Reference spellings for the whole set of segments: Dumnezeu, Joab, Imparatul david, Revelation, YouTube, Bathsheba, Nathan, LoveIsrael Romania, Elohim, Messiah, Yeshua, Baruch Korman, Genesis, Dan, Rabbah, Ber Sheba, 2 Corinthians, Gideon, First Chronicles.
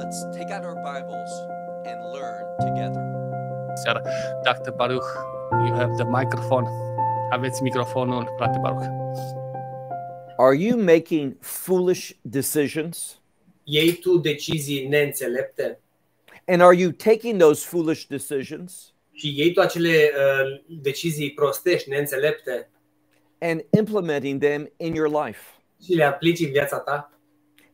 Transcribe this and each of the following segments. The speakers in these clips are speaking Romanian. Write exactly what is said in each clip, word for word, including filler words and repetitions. let's take out our Bibles and learn together. Seara, Doctor Baruch, you have the microphone. Aveți microfonul, frate Baruch. Are you making foolish decisions? Iei tu decizii neînțelepte? And are you taking those foolish decisions? Și iei tu acele uh, decizii prostești, neînțelepte? And implementing them in your life. Și le aplici în viața ta?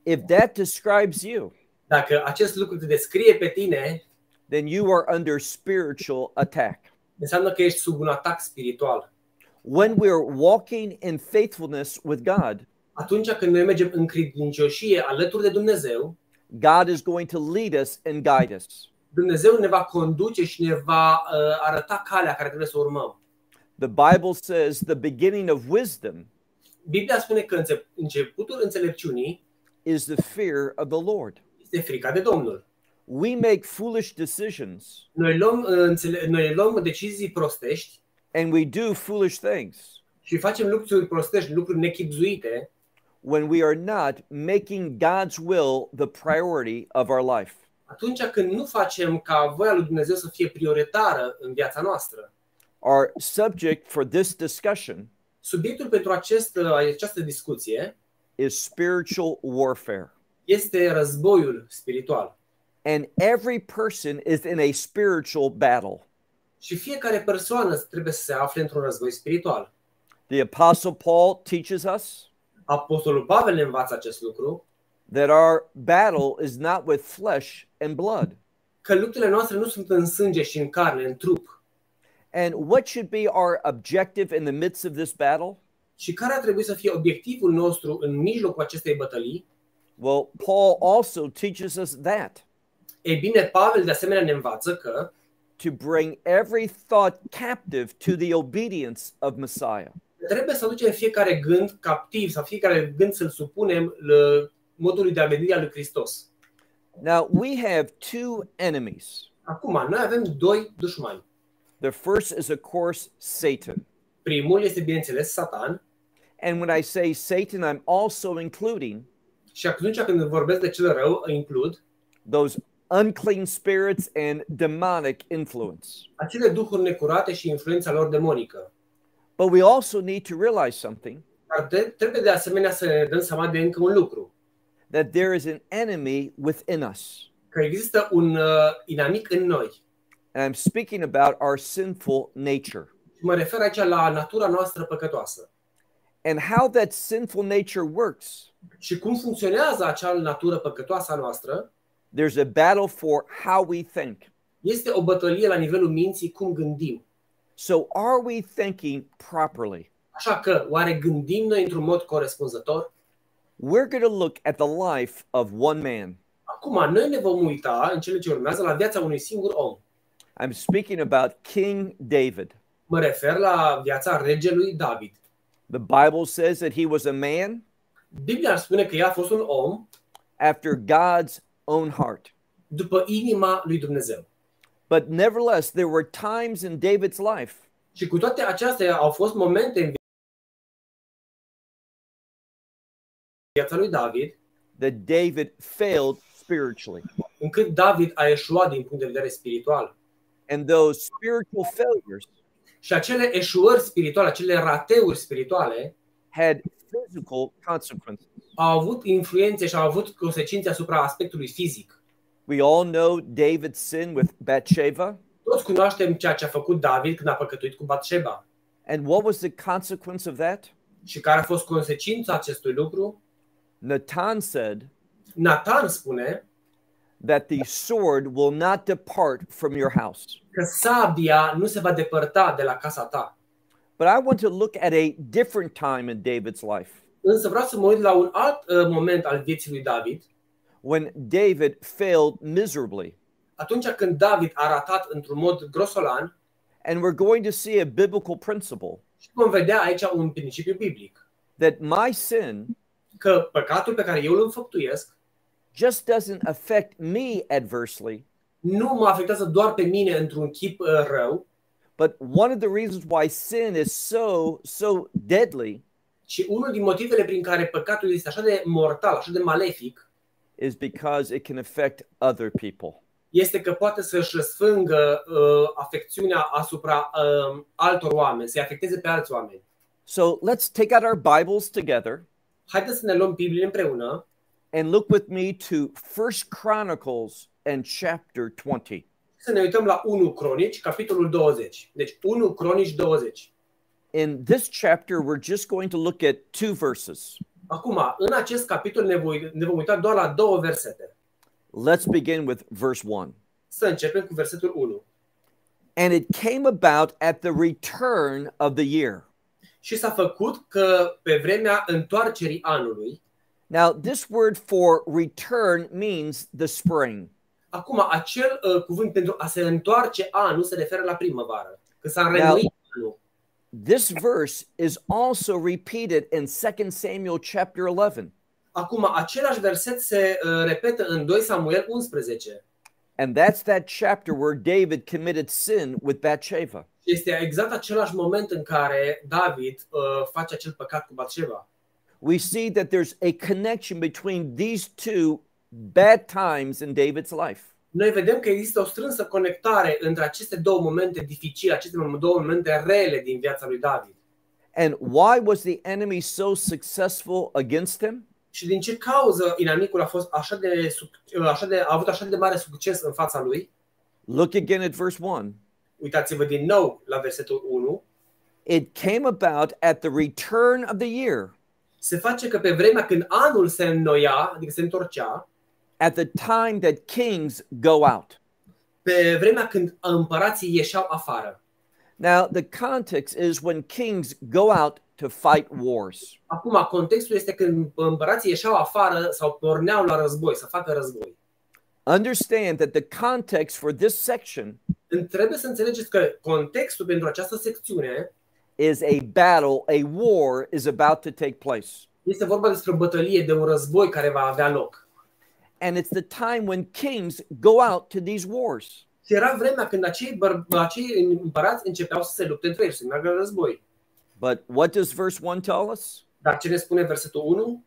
If that describes you, dacă acest lucru te descrie pe tine, then you are under spiritual attack. Înseamnă că ești sub un atac spiritual. When we are walking in faithfulness with God, atunci când noi mergem în credincioșie alături de Dumnezeu, God is going to lead us and guide us. Dumnezeu ne va conduce și ne va uh, arăta calea care trebuie să urmăm. The Bible says the beginning of wisdom, Biblia spune că încep- începutul înțelepciunii is the fear of the Lord. Este frica de Domnul. We make foolish decisions. Noi luăm, înțele- noi luăm decizii prostești. And we do foolish things. Și facem lucruri prostești, lucruri nechibzuite. When we are not making God's will the priority of our life. Atunci când nu facem ca voia lui Dumnezeu să fie prioritară în viața noastră. Our subject for this discussion, subiectul pentru această, această discuție, is spiritual warfare. Este războiul spiritual. And every person is in a spiritual battle. Și fiecare persoană trebuie să se afle într-un război spiritual. The Apostle Paul teaches us, Apostolul Pavel ne învață acest lucru, that our battle is not with flesh and blood. Că luptele noastre nu sunt în sânge și în carne, în trup. And what should be our objective in the midst of this battle? Și care ar trebui să fie obiectivul nostru în mijlocul acestei bătălii? Well, Paul also teaches us that. Ei bine, Pavel de asemenea ne învață că to bring every thought captive to the obedience of Messiah. Trebuie să ducem fiecare gând captiv, sau fiecare gând să-l supunem modului de a veni al lui Hristos. Now we have two enemies. Acum noi avem doi dușmani. The first is of course Satan. Primul este bineînțeles Satan. And when I say Satan, I'm also including, și atunci când vorbesc de cel rău, includ those unclean spirits and demonic influence. Acele duhuri necurate și influența lor demonică. But we also need to realize something. Dar trebuie de asemenea să ne dăm seama de încă un lucru. That there is an enemy within us. Că există un uh, inamic în noi. And I'm speaking about our sinful nature. Mă refer aici la natura noastră păcătoasă. And how that sinful nature works. Și cum funcționează acea natură păcătoasă a noastră? There's a battle for how we think. Este o bătălie la nivelul minții cum gândim. So are we thinking properly? Așa că oare gândim noi într-un mod corespunzător? We're going to look at the life of one man. Acum noi ne vom uita în cele ce urmează la viața unui singur om. I'm speaking about King David. Mă refer la viața regelui David. The Bible says that he was a man. Biblia spune că el a fost un om after God's own heart. După inima lui Dumnezeu. But nevertheless there were times in David's life. Și cu toate acestea au fost momente în viața lui David that David failed spiritually. Încât David a eșuat din punct de vedere spiritual. And those spiritual failures, și acele eșuări spirituale, acele rateuri spirituale, had physical consequences. Au avut influențe și au avut consecințe asupra aspectului fizic. We all know David's sin with Bathsheba. Toți cunoaștem ceea ce a făcut David când a păcătuit cu Bathsheba. And what was the consequence of that? Și care a fost consecința acestui lucru? Nathan said, Nathan spune, that the sword will not depart from your house. Că sabia nu se va depărta de la casa ta. But I want to look at a different time in David's life. Însă vreau să mă uit la un alt uh, moment al vieții lui David. When David failed miserably. Atunci când David a ratat într-un mod grosolan. And we're going to see a biblical principle. Și vom vedea aici un principiu biblic. That my sin, că păcatul pe care eu îl înfăptuiesc, just doesn't affect me adversely. Nu mă afectează doar pe mine într-un chip uh, rău. But one of the reasons why sin is so so deadly, și unul din motivele prin care păcatul este așa de mortal, așa de malefic, is because it can affect other people. Este că poate să-și răsfrângă uh, afecțiunea asupra uh, altor oameni, să-i afecteze pe alți oameni. So let's take out our Bibles together. Haideți să ne luăm Biblia împreună. And look with me to First Chronicles and chapter twenty. Să ne uităm la unu Cronici, capitolul douăzeci. Deci unu Cronici douăzeci. In this chapter we're just going to look at two verses. Acum, în acest capitol ne, voi, ne vom uita doar la două versete. Let's begin with verse one. Să începem cu versetul unu. And it came about at the return of the year. Și s-a făcut că pe vremea întoarcerii anului. Now this word for return means the spring. Acum, acel uh, cuvânt pentru a se întoarce anul se referă la primăvară, că s-a reînnoit anul. This verse is also repeated in Second Samuel chapter eleven. Acum, același verset se uh, repetă în doi Samuel unsprezece. And that's that chapter where David committed sin with Bathsheba. Este exact același moment în care David uh, face acel păcat cu Bathsheba. We see that there's a connection between these two bad times in David's life. Noi vedem că există o strânsă conectare între aceste două momente dificile, aceste două momente rele din viața lui David. And why was the enemy so successful against him? Și din ce cauză inamicul a fost așa de așa de a avut așa de mare succes în fața lui? Look again at verse one. Uitați-vă din nou la versetul unu. It came about at the return of the year. Se face că pe vremea când anul se înnoia, adică se întorcea. At the time that kings go out. Pe vremea când împărații ieșeau afară. Now the context is when kings go out to fight wars. Acum contextul este când împărații ieșeau afară sau porneau la război, să facă război. Understand that the context for this section. Trebuie să înțelegeți că contextul pentru această secțiune is a battle, a war is about to take place. Este vorba despre o bătălie, de un război care va avea loc. And it's the time when kings go out to these wars. Era vremea când acei acei împărați începeau să se lupte între ei, să meargă la război. But what does verse one tell us? Dar ce ne spune versetul unu?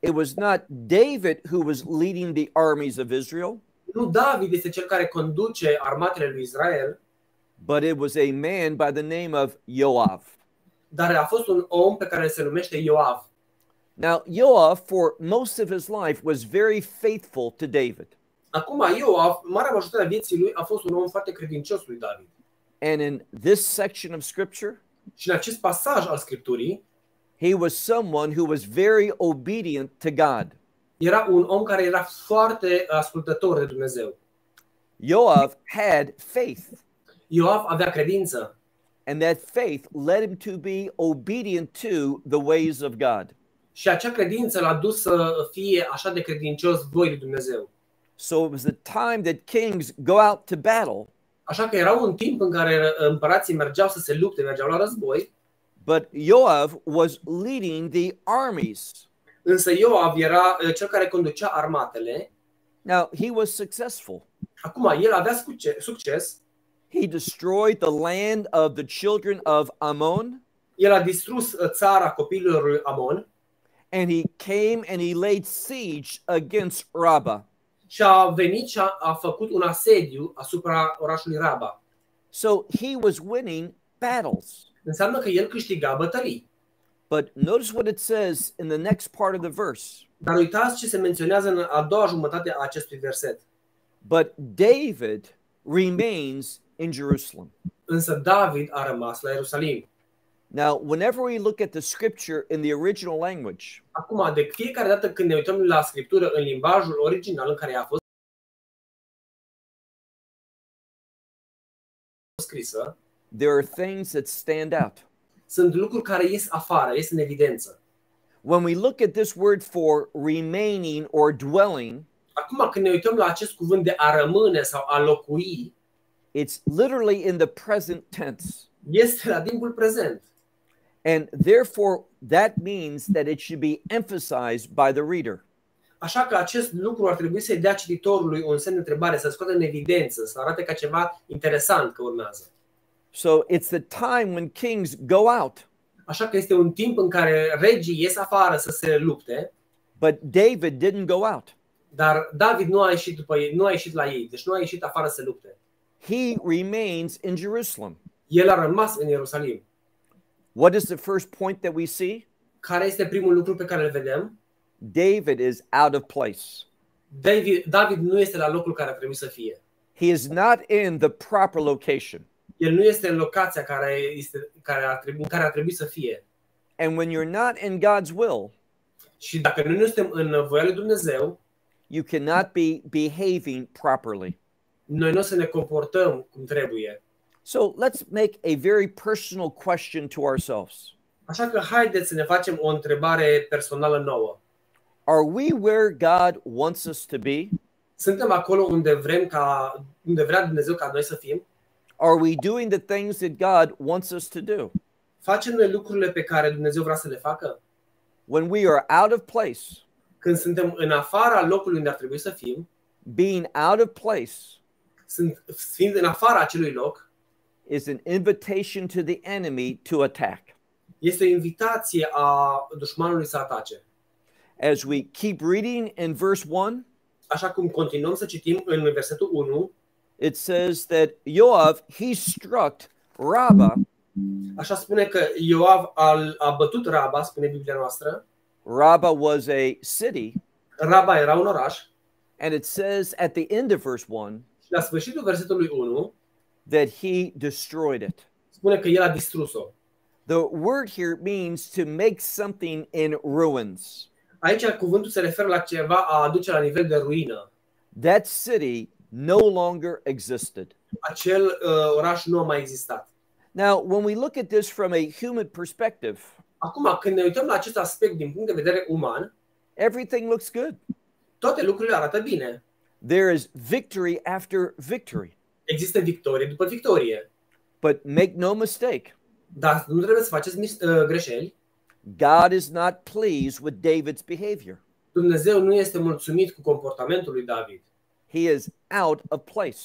It was not David who was leading the armies of Israel. Nu David este cel care conduce armatele lui Israel. But it was a man by the name of Joab. Dar a fost un om pe care se numește Joab. Now, Joab, for most of his life, was very faithful to David. Acum, Joab, marea majoritate a vieții lui a fost un om foarte credincios lui David. And in this section of Scripture, și în acest pasaj al Scripturii, he was someone who was very obedient to God. Era un om care era foarte ascultător de Dumnezeu. Joab had faith. Joab avea credință. And that faith led him to be obedient to the ways of God. Și acea credință l-a dus să fie așa de credincios voii lui Dumnezeu. So it was the time that kings go out to battle. Așa că era un timp în care împărații mergeau să se lupte, mergeau la război. But Joab was leading the armies. Însă Joab era cel care conducea armatele. Now he was successful. Acum el avea succes. He destroyed the land of the children of Ammon. El a distrus țara copiilor lui Amon. And he came and he laid siege against Rabbah. Și a venit și a, a făcut un asediu asupra orașului Rabbah. So he was winning battles. Înseamnă că el câștiga bătălii. But notice what it says in the next part of the verse. Dar uitați ce se menționează în a doua jumătate a acestui verset. But David remains in Jerusalem. Însă David a rămas la Ierusalim. Now, whenever we look at the scripture in the original language, acum, de fiecare dată când ne uităm la scriptură în limbajul original în care a fost scrisă, there are things that stand out. Sunt lucruri care ies afară, ies în evidență. When we look at this word for remaining or dwelling, acum când ne uităm la acest cuvânt de a rămâne sau a locui, it's literally in the present tense. Este la timpul prezent. And therefore that means that it should be emphasized by the reader. Așa că acest lucru ar trebui să-i dea cititorului un semn de întrebare, să scoată în evidență, să arate ca ceva interesant că urmează. So it's the time when kings go out. Așa că este un timp în care regii ies afară să se lupte. But David didn't go out. Dar David nu a ieșit după ei, nu a ieșit la ei, deci nu a ieșit afară să lupte. He remains in Jerusalem. El a rămas în Ierusalim. What is the first point that we see? Care este primul lucru pe care îl vedem? David is out of place. David, David nu este la locul care ar trebui să fie. He is not in the proper location. El nu este în locația care este care ar trebui, care ar trebui să fie. And when you're not in God's will, și dacă nu suntem în voia lui Dumnezeu, you cannot be behaving properly. Noi nu o să ne comportăm cum trebuie. So let's make a very personal question to ourselves. Așa că haideți să ne facem o întrebare personală nouă. Are we where God wants us to be? Suntem acolo unde vrem ca unde vrea Dumnezeu ca noi să fim? Are we doing the things that God wants us to do? Facem noi lucrurile pe care Dumnezeu vrea să le facă? When we are out of place, când suntem în afara locului unde ar trebui să fim, being out of place, sunt, fiind în afara acelui loc, is an invitation to the enemy to attack. Este o invitație a dușmanului să atace. As we keep reading in verse one, așa cum continuăm să citim în versetul unu, it says that Joab, he struck Rabbah. Așa spune că Joab a bătut Rabbah, spune Biblia noastră. Rabbah was a city. Rabbah era un oraș. And it says at the end of verse one, la sfârșitul versetului unu, that he destroyed it. Spune că el a distrus-o. The word here means to make something in ruins. Aici cuvântul se referă la ceva a aduce la nivel de ruină. That city no longer existed. Acel uh, oraș nu a mai existat. Now, when we look at this from a human perspective, acum când ne uităm la acest aspect din punct de vedere uman, everything looks good. Toate lucrurile arată bine. There is victory after victory. Există victorie după victorie. But make no mistake. Dar nu trebuie să faceți uh, greșeli. God is not pleased with David's behavior. Dumnezeu nu este mulțumit cu comportamentul lui David. He is out of place.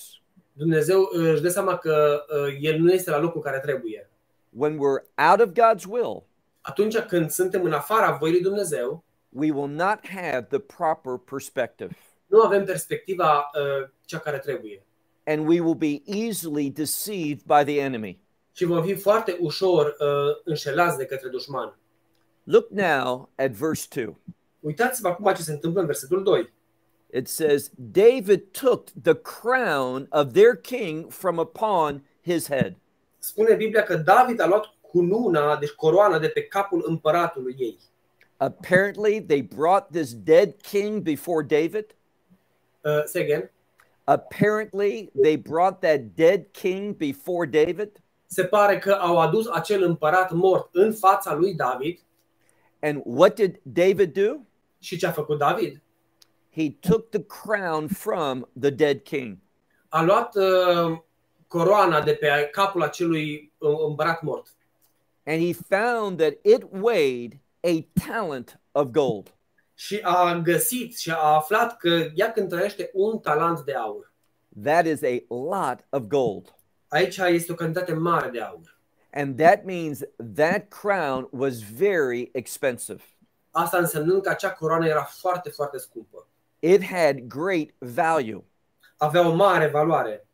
Dumnezeu își dă seama că uh, el nu este la locul care trebuie. When we're out of God's will, atunci când suntem în afara voii lui Dumnezeu, we will not have the proper perspective. Nu avem perspectiva uh, cea care trebuie. And we will be easily deceived by the enemy. Și vom fi foarte ușor uh, înșelați de către dușman. Look now at verse two. Uitați-vă acum ce se întâmplă în versetul doi. It says David took the crown of their king from upon his head. Spune Biblia că David a luat cununa, deci coroana de pe capul împăratului ei. Apparently they brought this dead king before David. Uh, say again. Apparently they brought that dead king before David. Se pare că au adus acel împărat mort în fața lui David. And what did David do? Și ce a făcut David? He took the crown from the dead king. A luat uh, coroana de pe capul acelui împărat mort. And he found that it weighed a talent of gold. Și a găsit și a aflat că ea cântărește un talent de aur. That is a lot of gold. Aici este o cantitate mare de aur. And that means that crown was very expensive. Asta înseamnă că acea coroană era foarte, foarte scumpă. It had great value. Avea o mare valoare.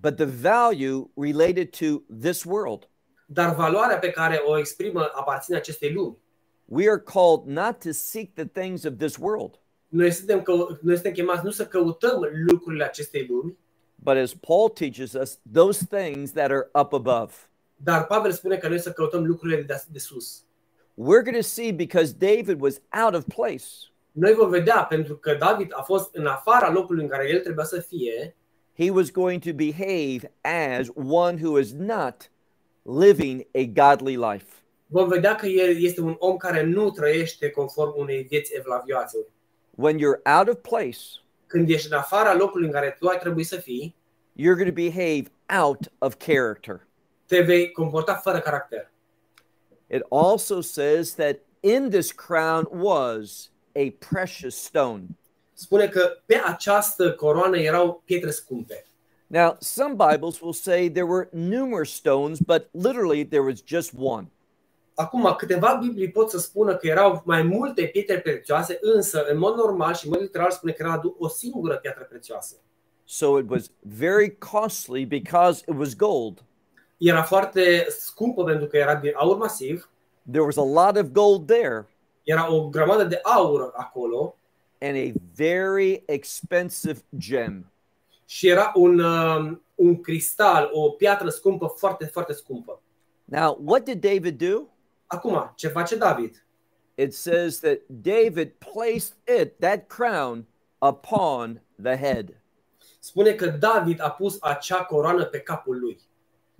But the value related to this world. Dar valoarea pe care o exprimă aparține acestei lumi. We are called not to seek the things of this world. Noi suntem că noi suntem chemați nu să căutăm lucrurile acestei lumi. But as Paul teaches us, those things that are up above. Dar Pavel spune că noi să căutăm lucrurile de sus. We're going to see because David was out of place. Noi vom vedea pentru că David a fost în afara locului în care el trebuia să fie. He was going to behave as one who is not living a godly life. Vom vedea că el este un om care nu trăiește conform unei vieți evlavioase. When you're out of place, când ești în afara locului în care tu ai trebuit să fii, you're going to behave out of character. Te vei comporta fără caracter. It also says that in this crown was a precious stone. Spune că pe această coroană erau pietre scumpe. Now, some Bibles will say there were numerous stones, but literally there was just one. Acum, câteva Biblii pot să spună că erau mai multe pietre prețioase, însă, în mod normal și în mod literal spune că era o singură piatră prețioasă. So it was very costly because it was gold. Era foarte scumpă pentru că era din aur masiv. There was a lot of gold there. Era o grămadă de aur acolo. And a very expensive gem. Și era un um, un cristal, o piatră scumpă, foarte, foarte scumpă. Now, what did David do? Acum, ce face David? It says that David placed it, that crown, upon the head. Spune că David a pus acea coroană pe capul lui.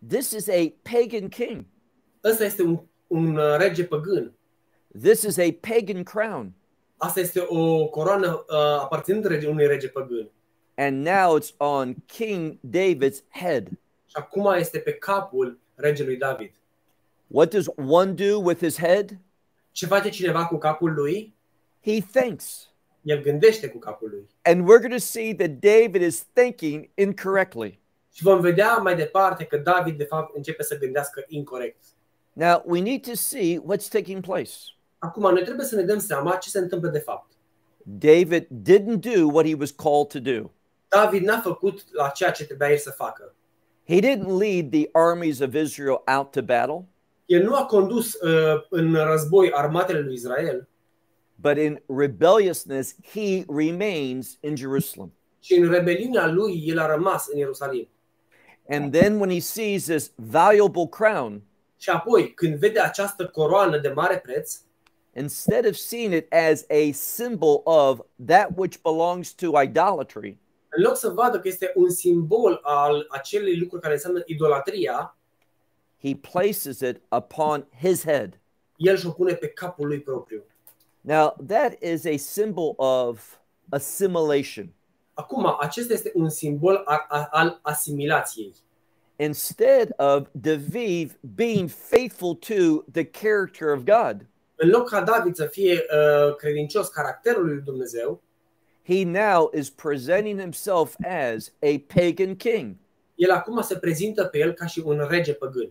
This is a pagan king. Ăsta este un, un rege păgân. This is a pagan crown. Asta este o coroană uh, aparținând unui rege păgân. And now it's on King David's head. Și acum este pe capul regelui David. What does one do with his head? Ce face cineva cu capul lui? He thinks. El gândește cu capul lui. And we're going to see that David is thinking incorrectly. Și vom vedea mai departe că David de fapt începe să gândească incorect. Now we need to see what's taking place. Acum noi trebuie să ne dăm seama ce se întâmplă de fapt. David didn't do what he was called to do. David n-a făcut la ceea ce trebuia el să facă. He didn't lead the armies of Israel out to battle. El nu a condus uh, în război armatele lui Israel. But in rebelliousness he remains in Jerusalem. Și în rebeliunea lui el a rămas în Ierusalim. And then when he sees this valuable crown, și apoi când vede această coroană de mare preț, instead of seeing it as a symbol of that which belongs to idolatry, în loc să vadă că este un simbol al acelui lucru care înseamnă idolatria, he places it upon his head. El și-o pune pe capul lui propriu. Now that is a symbol of assimilation. Acum, acesta este un simbol al, al asimilației. Instead of David being faithful to the character of God, în loc ca David să fie uh, credincios caracterului lui Dumnezeu, he now is presenting himself as a pagan king. El acum se prezintă pe el ca și un rege păgân.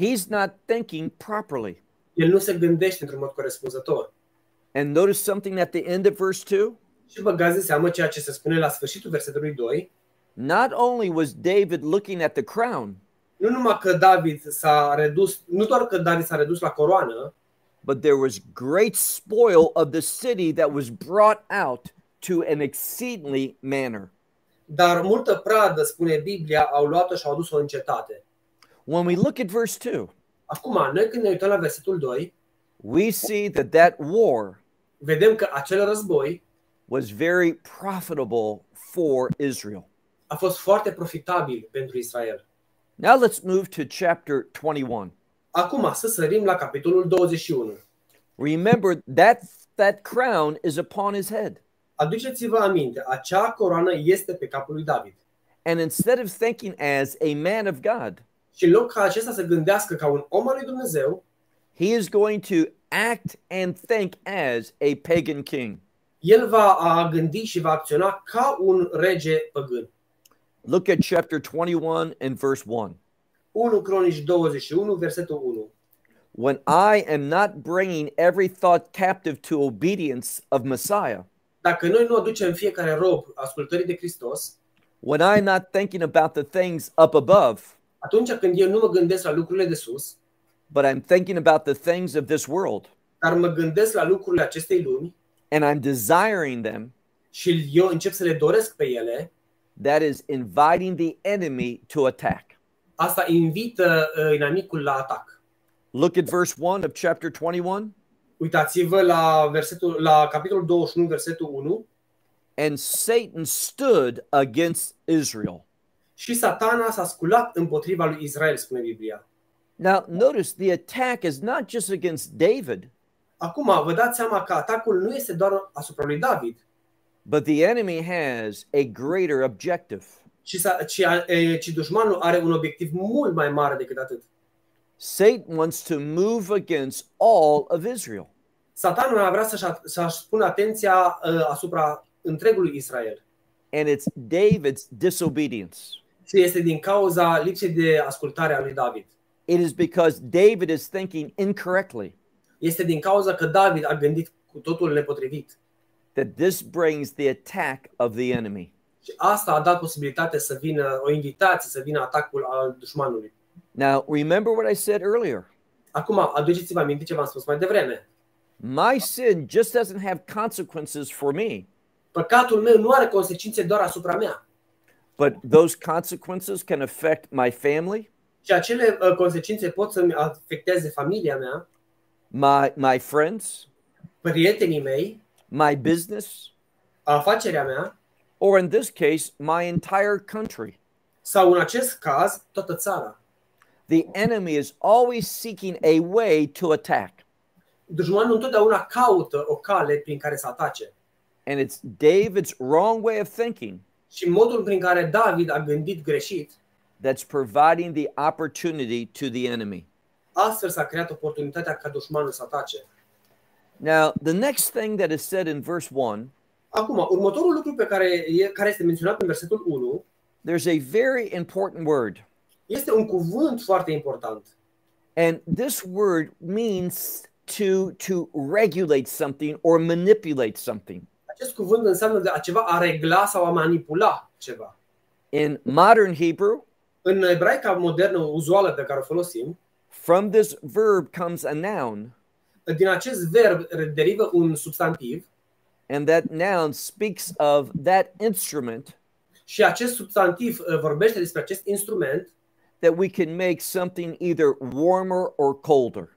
He's not thinking properly. El nu se gândește într-un mod corespunzător. And notice something at the end of verse two. Și băgați de seamă ceea ce se spune la sfârșitul versetului doi. Not only was David looking at the crown, nu numai că David s-a redus, nu doar că David s-a redus la coroană, but there was great spoil of the city that was brought out to an exceedingly manner. Dar multă pradă, spune Biblia, au luat-o și au adus-o în cetate. When we look at verse two, acum, noi când ne uităm la versetul doi, we see that that war, vedem că acel război, was very profitable for Israel. A fost foarte profitabil pentru Israel. Now let's move to chapter twenty-one. Acum să sărim la capitolul douăzeci și unu. Remember that that crown is upon his head. Aduceți-vă aminte, acea coroană este pe capul lui David. And instead of thinking as a man of God, și în loc ca acesta să gândească ca un om al lui Dumnezeu, he is going to act and think as a pagan king. El va gândi și va acționa ca un rege păgân. Look at chapter twenty-one and verse one. unu Cronici douăzeci și unu, versetul unu. When I am not bringing every thought captive to obedience of Messiah. Dacă noi nu aducem fiecare rob ascultării de Hristos. When I am not thinking about the things up above. Atunci când eu nu mă gândesc la lucrurile de sus. But I'm thinking about the things of this world. Dar mă gândesc la lucrurile acestei lumi. And I'm desiring them. Și eu încep să le doresc pe ele. That is inviting the enemy to attack. Asta invită uh, inamicul la atac. Look at verse one of chapter twenty-one. Uitați-vă la versetul la capitolul douăzeci și unu, versetul unu. And Satan stood against Israel. Și Satana s-a sculat împotriva lui Israel, spune Biblia. Now notice the attack is not just against David. Acum vă dați seama că atacul nu este doar asupra lui David. But the enemy has a greater objective. Ci, ci, ci dușmanul are un obiectiv mult mai mare decât atât. Satan wants to move against all of Israel. Satana vrea să-și, să-și pună atenția uh, asupra întregului Israel. And it's David's disobedience. Și este din cauza lipsei de ascultare a lui David. It is because David is thinking incorrectly. Este din cauza că David a gândit cu totul nepotrivit. That this brings the attack of the enemy. Și asta a dat posibilitatea să vină o invitație, să vină atacul al dușmanului. Now, remember what I said earlier. Acum, aduceți-vă aminte ce v-am spus mai devreme. My sin just doesn't have consequences for me. Păcatul meu nu are consecințe doar asupra mea. But those consequences can affect my family. Și acele uh, consecințe pot să afecteze familia mea. My my friends, prietenii mei, my business, afacerea mea, or in this case, my entire country. Sau în acest caz, toată țara. The enemy is always seeking a way to attack. Dușmanul întotdeauna caută o cale prin care să atace. And it's David's wrong way of thinking. Și modul prin care David a gândit greșit. That's providing the opportunity to the enemy. Astfel s-a creat oportunitatea ca dușmanul să atace. Now, the next thing that is said in verse one. Acum, următorul lucru pe care e, care este menționat în versetul unu. There's a very important word. Este un cuvânt foarte important. And this word means to to regulate something or manipulate something. Acest cuvânt înseamnă de a ceva a regla sau a manipula ceva. In modern Hebrew, în ebraica modernă uzuală pe care o folosim, from this verb comes a noun. Din acest verb derivă un substantiv. And that noun speaks of that instrument. Și acest substantiv vorbește despre acest instrument. That we can make something either warmer or colder.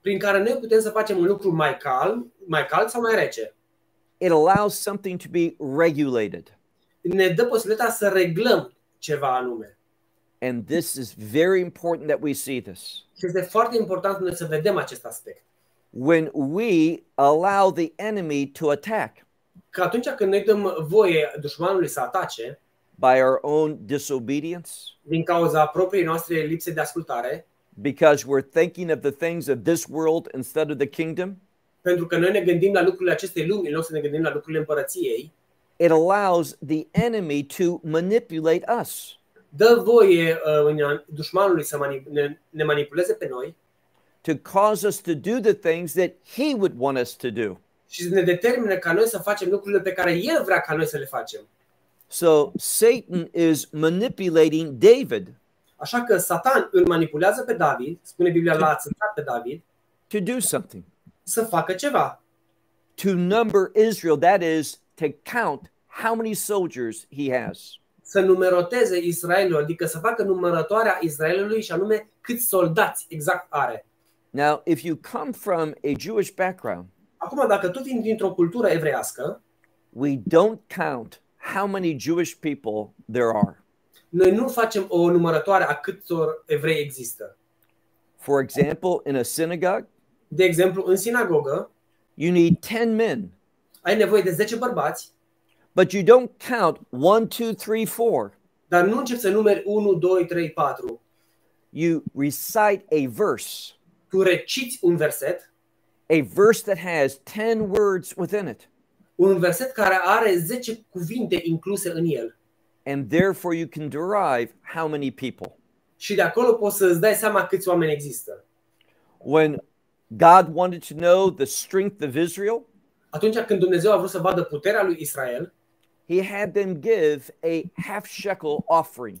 Prin care noi putem să facem un lucru mai cald, mai cald sau mai rece. It allows something to be regulated. Ne dă posibilitatea să reglăm ceva anume. And this is very important that we see this. Este foarte important noi să vedem acest aspect. When we allow the enemy to attack. Că atunci când noi dăm voie dușmanului să atace. By our own disobedience. Din cauza propriei noastre lipse de ascultare. Because we're thinking of the things of this world instead of the kingdom. Pentru că noi ne gândim la lucrurile acestei lumi în loc să ne gândim la lucrurile împărăției. It allows the enemy to manipulate us. Dă voie uh, dușmanului să mani ne, ne manipuleze pe noi. To cause us to do the things that he would want us to do. Și ne determină ca noi să facem lucrurile pe care el vrea ca noi să le facem. So Satan is manipulating David. Așa că Satan îl manipulează pe David, spune Biblia, l-a țintat pe David. To do something. Să facă ceva. To number Israel, that is to count how many soldiers he has. Să numeroteze Israelul, adică să facă numărătoarea Israelului și anume câți soldați exact are. Now, if you come from a Jewish background, acum dacă tu vin dintr-o cultură evreiască, we don't count how many Jewish people there are. Noi nu facem o numărătoare a câtor evrei există. For example, in a synagogue, de exemplu, în sinagogă, you need ten men. Ai nevoie de zece bărbați. But you don't count one, two, three, four. Dar nu începi să numeri unu, doi, trei, patru. You recite a verse. Tu reciți un verset. A verse that has ten words within it. Un verset care are zece cuvinte incluse în el. And therefore you can derive how many people. Și de acolo poți să îți dai seama câți oameni există. When God wanted to know the strength of Israel, atunci când Dumnezeu a vrut să vadă puterea lui Israel, he had them give a half shekel offering.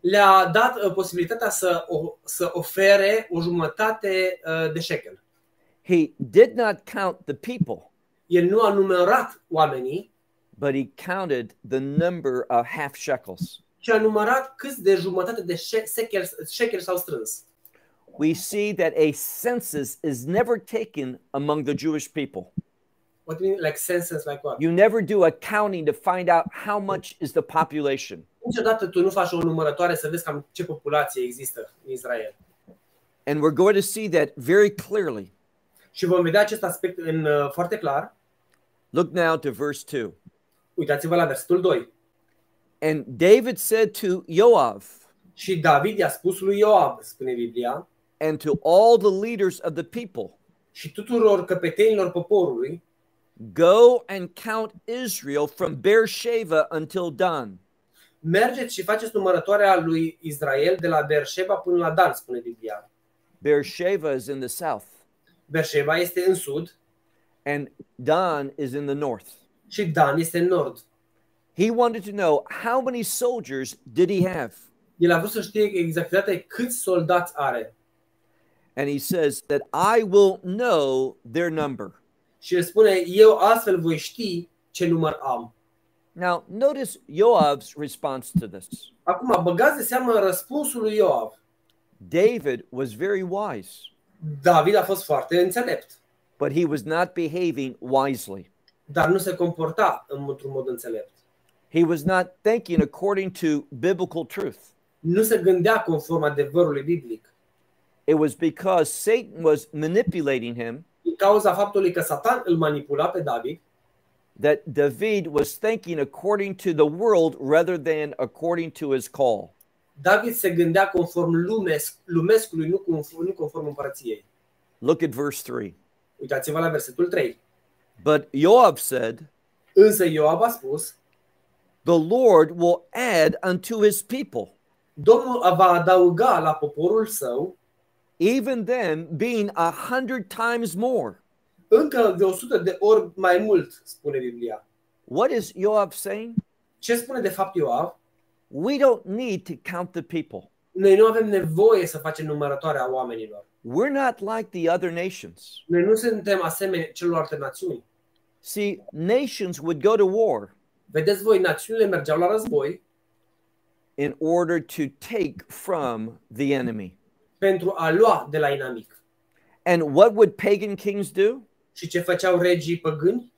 Le-a dat uh, posibilitatea să, o, să ofere o jumătate uh, de shekel. He did not count the people. El nu a numărat oamenii, but he counted the number of half shekels. Și a numărat câți de jumătate de shekel s-au strâns. We see that a census is never taken among the Jewish people. What do you mean, like census, like what? You never do a counting to find out how much is the population. Niciodată tu nu faci o numărătoare să vezi cam ce populație există în Israel. And we're going to see that very clearly. Și vom vedea acest aspect în uh, foarte clar. Look now to verse two. Uitați-vă la versetul doi. And David said to Joab. Și David i-a spus lui Joab, spune Biblia. And to all the leaders of the people. Și tuturor căpetenilor poporului. Go and count Israel from Ber Sheba until Dan. Mergeți și faceți numărătoarea lui Israel de la Ber Sheba până la Dan, spune Biblia. Ber Sheba is in the south. Ber Sheba este în sud. And Dan is in the north. Și Dan este în nord. He wanted to know how many soldiers did he have. El a vrut să știe exact câți soldați are. And he says that I will know their number. Și el spune, eu astfel voi ști ce număr am. Now notice Joab's response to this. Acum băgați de seamă răspunsul lui Joab. David was very wise. David a fost foarte înțelept. But he was not behaving wisely. Dar nu se comporta într-un mod înțelept. He was not thinking according to biblical truth. Nu se gândea conform adevărului biblic. It was because Satan was manipulating him. Din cauza faptului că Satan îl manipula pe David. That David was thinking according to the world rather than according to his call. David se gândea conform lumesc, lumescului, nu conform, nu conform împărăției. Look at verse three. Uitați-vă la versetul trei. But Joab said, însă Joab a spus, the Lord will add unto his people, Domnul va adăuga la poporul său, even them being a hundred times more. Încă de o sută de ori mai mult, spune Biblia. What is Joab saying? Ce spune de fapt Joab? We don't need to count the people. Noi nu avem nevoie să facem numărătoarea oamenilor. We're not like the other nations. Noi nu suntem asemenea celorlalte națiuni. See, nations would go to war. Vedeți voi, națiunile mergeau la război. In order to take from the enemy. Pentru a lua de la inamic. And what would pagan kings do? Și ce făceau regii păgâni?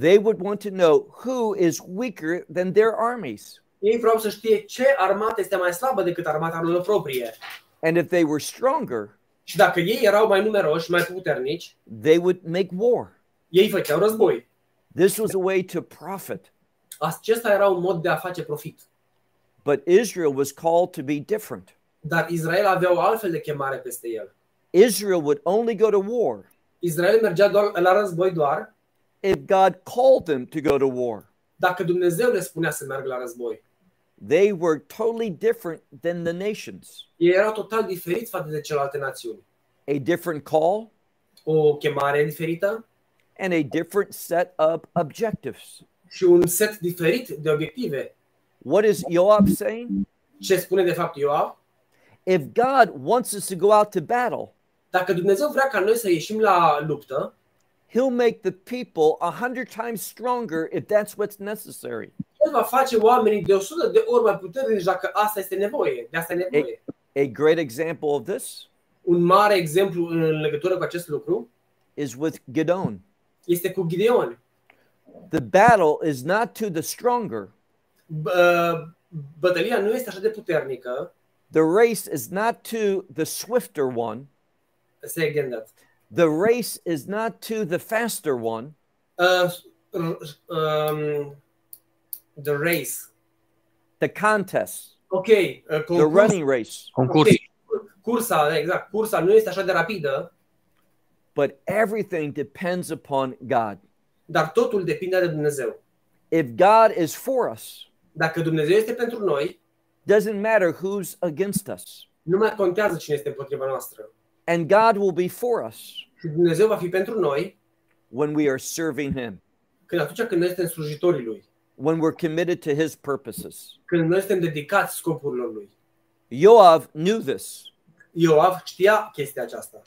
They would want to know who is weaker than their armies. Ei vreau să știe ce armată este mai slabă decât armata lor proprie. And if they were stronger, și dacă ei erau mai numeroși, mai puternici, they would make war. Ei făceau război. This was a way to profit. Acesta era un mod de a face profit. But Israel was called to be different. Dar Israel avea o altfel de chemare peste el. Israel would only go to war. Israel mergea doar la război doar if God called them to go to war. Dacă Dumnezeu le spunea să meargă la război. They were totally different than the nations. Ei erau total diferiți față de celelalte națiuni. A different call, o chemare diferită, and a different set of objectives. Și un set diferit de obiective. What is Joab saying? Ce spune de fapt Joab? If God wants us to go out to battle, dacă Dumnezeu vrea ca noi să ieșim la luptă, He'll make the people a hundred times stronger if that's what's necessary. El va face oamenii de o sută de ori mai puternici dacă asta este nevoie. De asta e nevoie. A, a great example of this. Un mare exemplu în legătură cu acest lucru is with Gideon. Este cu Gideon. The battle is not to the stronger. Bătălia nu este așa de puternică. The race is not to the swifter one. Say again that. The race is not to the faster one. Uh, um, the race. The contest. Okay. Uh, the running race. Okay. Cursa, exact. Cursa nu este așa de rapidă. But everything depends upon God. Dar totul depinde de Dumnezeu. If God is for us, dacă Dumnezeu este pentru noi, doesn't matter who's against us. Nu mai contează cine este împotriva noastră. And God will be for us. Și Dumnezeu va fi pentru noi when we are serving him. Când atunci când noi suntem slujitorii lui. When we're committed to his purposes. Când noi suntem dedicați scopurilor lui. Joab knew this. Joab știa chestia aceasta.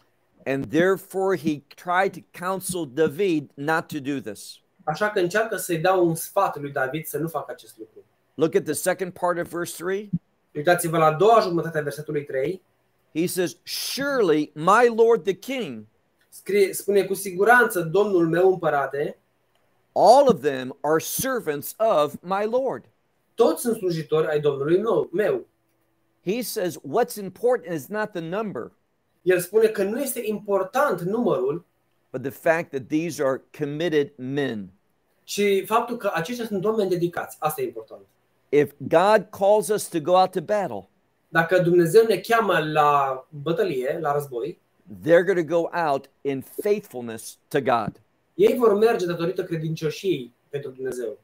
And therefore he tried to counsel David not to do this. Așa că încearcă să-i dea un sfat lui David să nu facă acest lucru. Look at the second part of verse three. Uitați-vă la a doua jumătate a versetului trei. He says, surely my Lord the King. Scrie, spune cu siguranță Domnul meu împărate. All of them are servants of my Lord. Toți sunt slujitori ai Domnului meu. He says what's important is not the number. El spune că nu este important numărul, but the fact that these are committed men. Și faptul că aceștia sunt oameni dedicați, asta e important. If God calls us to go out to battle, dacă Dumnezeu ne cheamă la bătălie, la război, they're going to go out in faithfulness to God. Ei vor merge datorită credincioșiei pentru Dumnezeu.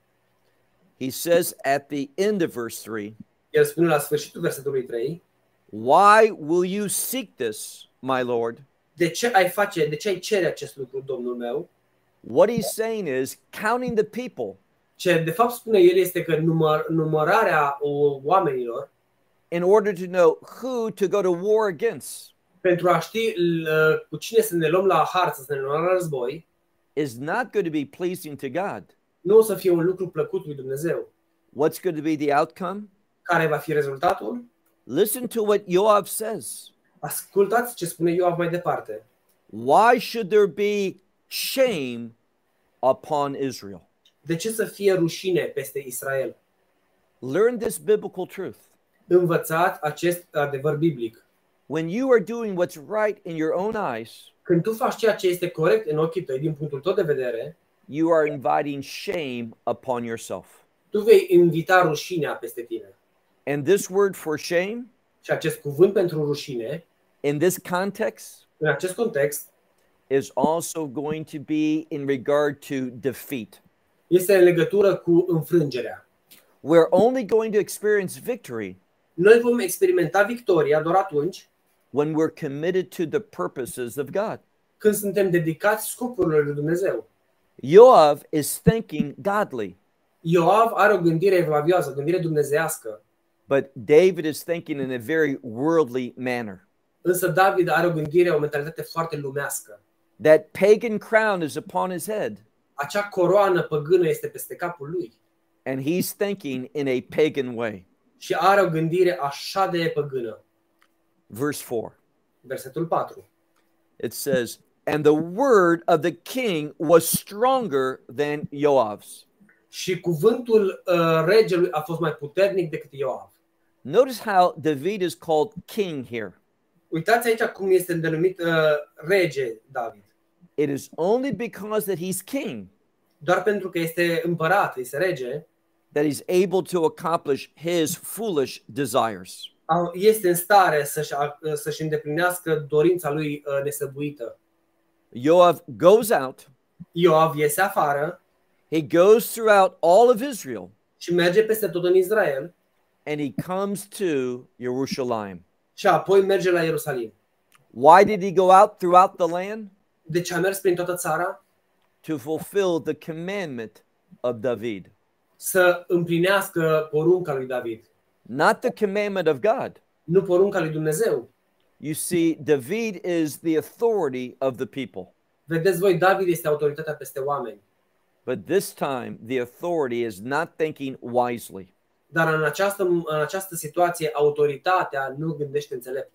He says at the end of verse three, el spune la sfârșitul versetului trei, Why will you seek this, my Lord? De ce ai face, de ce ai cere acest lucru, Domnul meu? What he's saying is counting the people. Ce de fapt spune el este că număr, numărarea oamenilor in order to know who to go to war against. Pentru a ști cu cine să ne luăm la harță, să ne luăm la război. Is not going to be pleasing to God. Nu o să fie un lucru plăcut lui Dumnezeu. What's going to be the outcome? Care va fi rezultatul? Listen to what Joab says. Ascultați ce spune Ioab mai departe. Why should there be shame upon Israel? De ce să fie rușine peste Israel? Learn this biblical truth. Învățați acest adevăr biblic. When you are doing what's right in your own eyes, când tu faci ceea ce este corect în ochii tăi din punctul tău de vedere, you are inviting shame upon yourself. Tu vei invita rușinea peste tine. And this word for shame, și acest cuvânt pentru rușine, in this context, în acest context, is also going to be in regard to defeat. Este în legătură cu înfrângerea. We're only going to experience victory. Noi vom experimenta victoria doar atunci when we're committed to the purposes of God. Când suntem dedicați scopurilor lui Dumnezeu. Joab is thinking godly. Joab are o gândire evlavioasă, o gândire dumnezeiască. But David is thinking in a very worldly manner. Însă David are o gândire, o mentalitate foarte lumească. That pagan crown is upon his head. Acea coroană păgână este peste capul lui. And he's thinking in a pagan way. Și are o gândire așa de păgână. Verse four. Versetul patru. It says, and the word of the king was stronger than Joab's. Și cuvântul uh, regelui a fost mai puternic decât Ioab. Notice how David is called king here. Uitați aici cum este denumit uh, rege David. It is only because that he's king. Doar pentru că este împărat, este rege, that he's able to accomplish his foolish desires. Este în stare să-și să-și îndeplinească dorința lui uh, nesăbuită. Ioab goes out. Ioab iese afară. He goes throughout all of Israel. Și merge peste tot în Israel. And he comes to Jerusalem. Și apoi merge la Ierusalim. Why did he go out throughout the land? De ce a mers prin toată țara? To fulfill the commandment of David. Să împlinească porunca lui David. Not the commandment of God. Nu porunca lui Dumnezeu. You see, David is the authority of the people. Vedeți voi, David este autoritatea peste oameni. But this time the authority is not thinking wisely. Dar în această în această situație autoritatea nu gândește înțelept.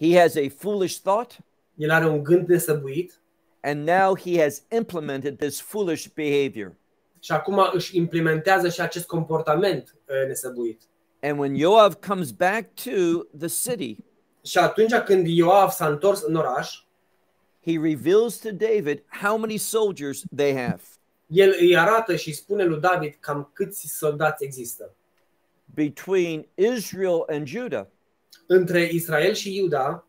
He has a foolish thought. El are un gând nesăbuit. And now he has implemented this foolish behavior. Și acum își implementează și acest comportament nesăbuit. And when Joab comes back to the city, și atunci când Ioav s-a întors în oraș, he reveals to David how many soldiers they have. El îi arată și spune lui David cam câți soldați există. Between Israel and Judah, între Israel și Iuda,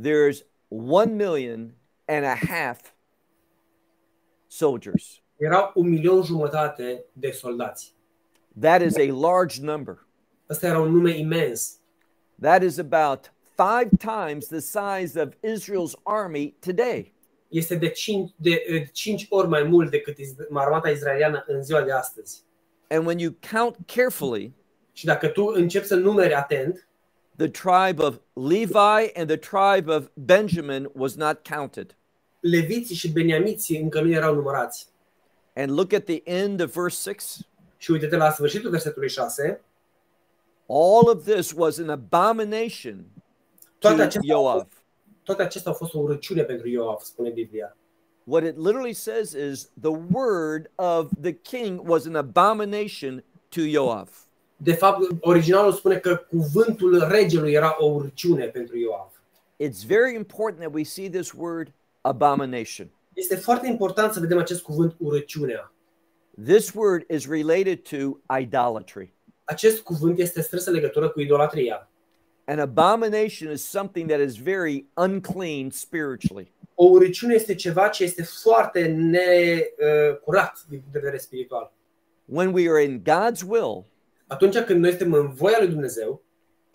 there's one million and a half soldiers. Erau un milion jumătate de soldați. That is a large number. Asta era un nume imens. That is about five times the size of Israel's army today. Este de cinci, de cinci ori mai mult decât armata israeliană în ziua de astăzi. And when you count carefully, și dacă tu începi să numeri atent, the tribe of Levi and the tribe of Benjamin was not counted. Leviții și beniamiții încă nu erau numărați. And look at the end of verse six. Și uite-te la sfârșitul versetului șase. All of this was an abomination to Joab. Toate acestea au fost o urăciune pentru Ioab, spune Biblia. What it literally says is the word of the king was an abomination to Joab. De fapt, originalul spune că cuvântul regelui era o urăciune pentru Ioab. It's very important that we see this word abomination. Este foarte important să vedem acest cuvânt urăciunea. This word is related to idolatry. Acest cuvânt este strânsă legătură cu idolatria. An abomination is something that is very unclean spiritually. O urăciune este ceva ce este foarte necurat din punct de vedere spiritual. When we are in God's will, atunci când noi suntem în voia lui Dumnezeu,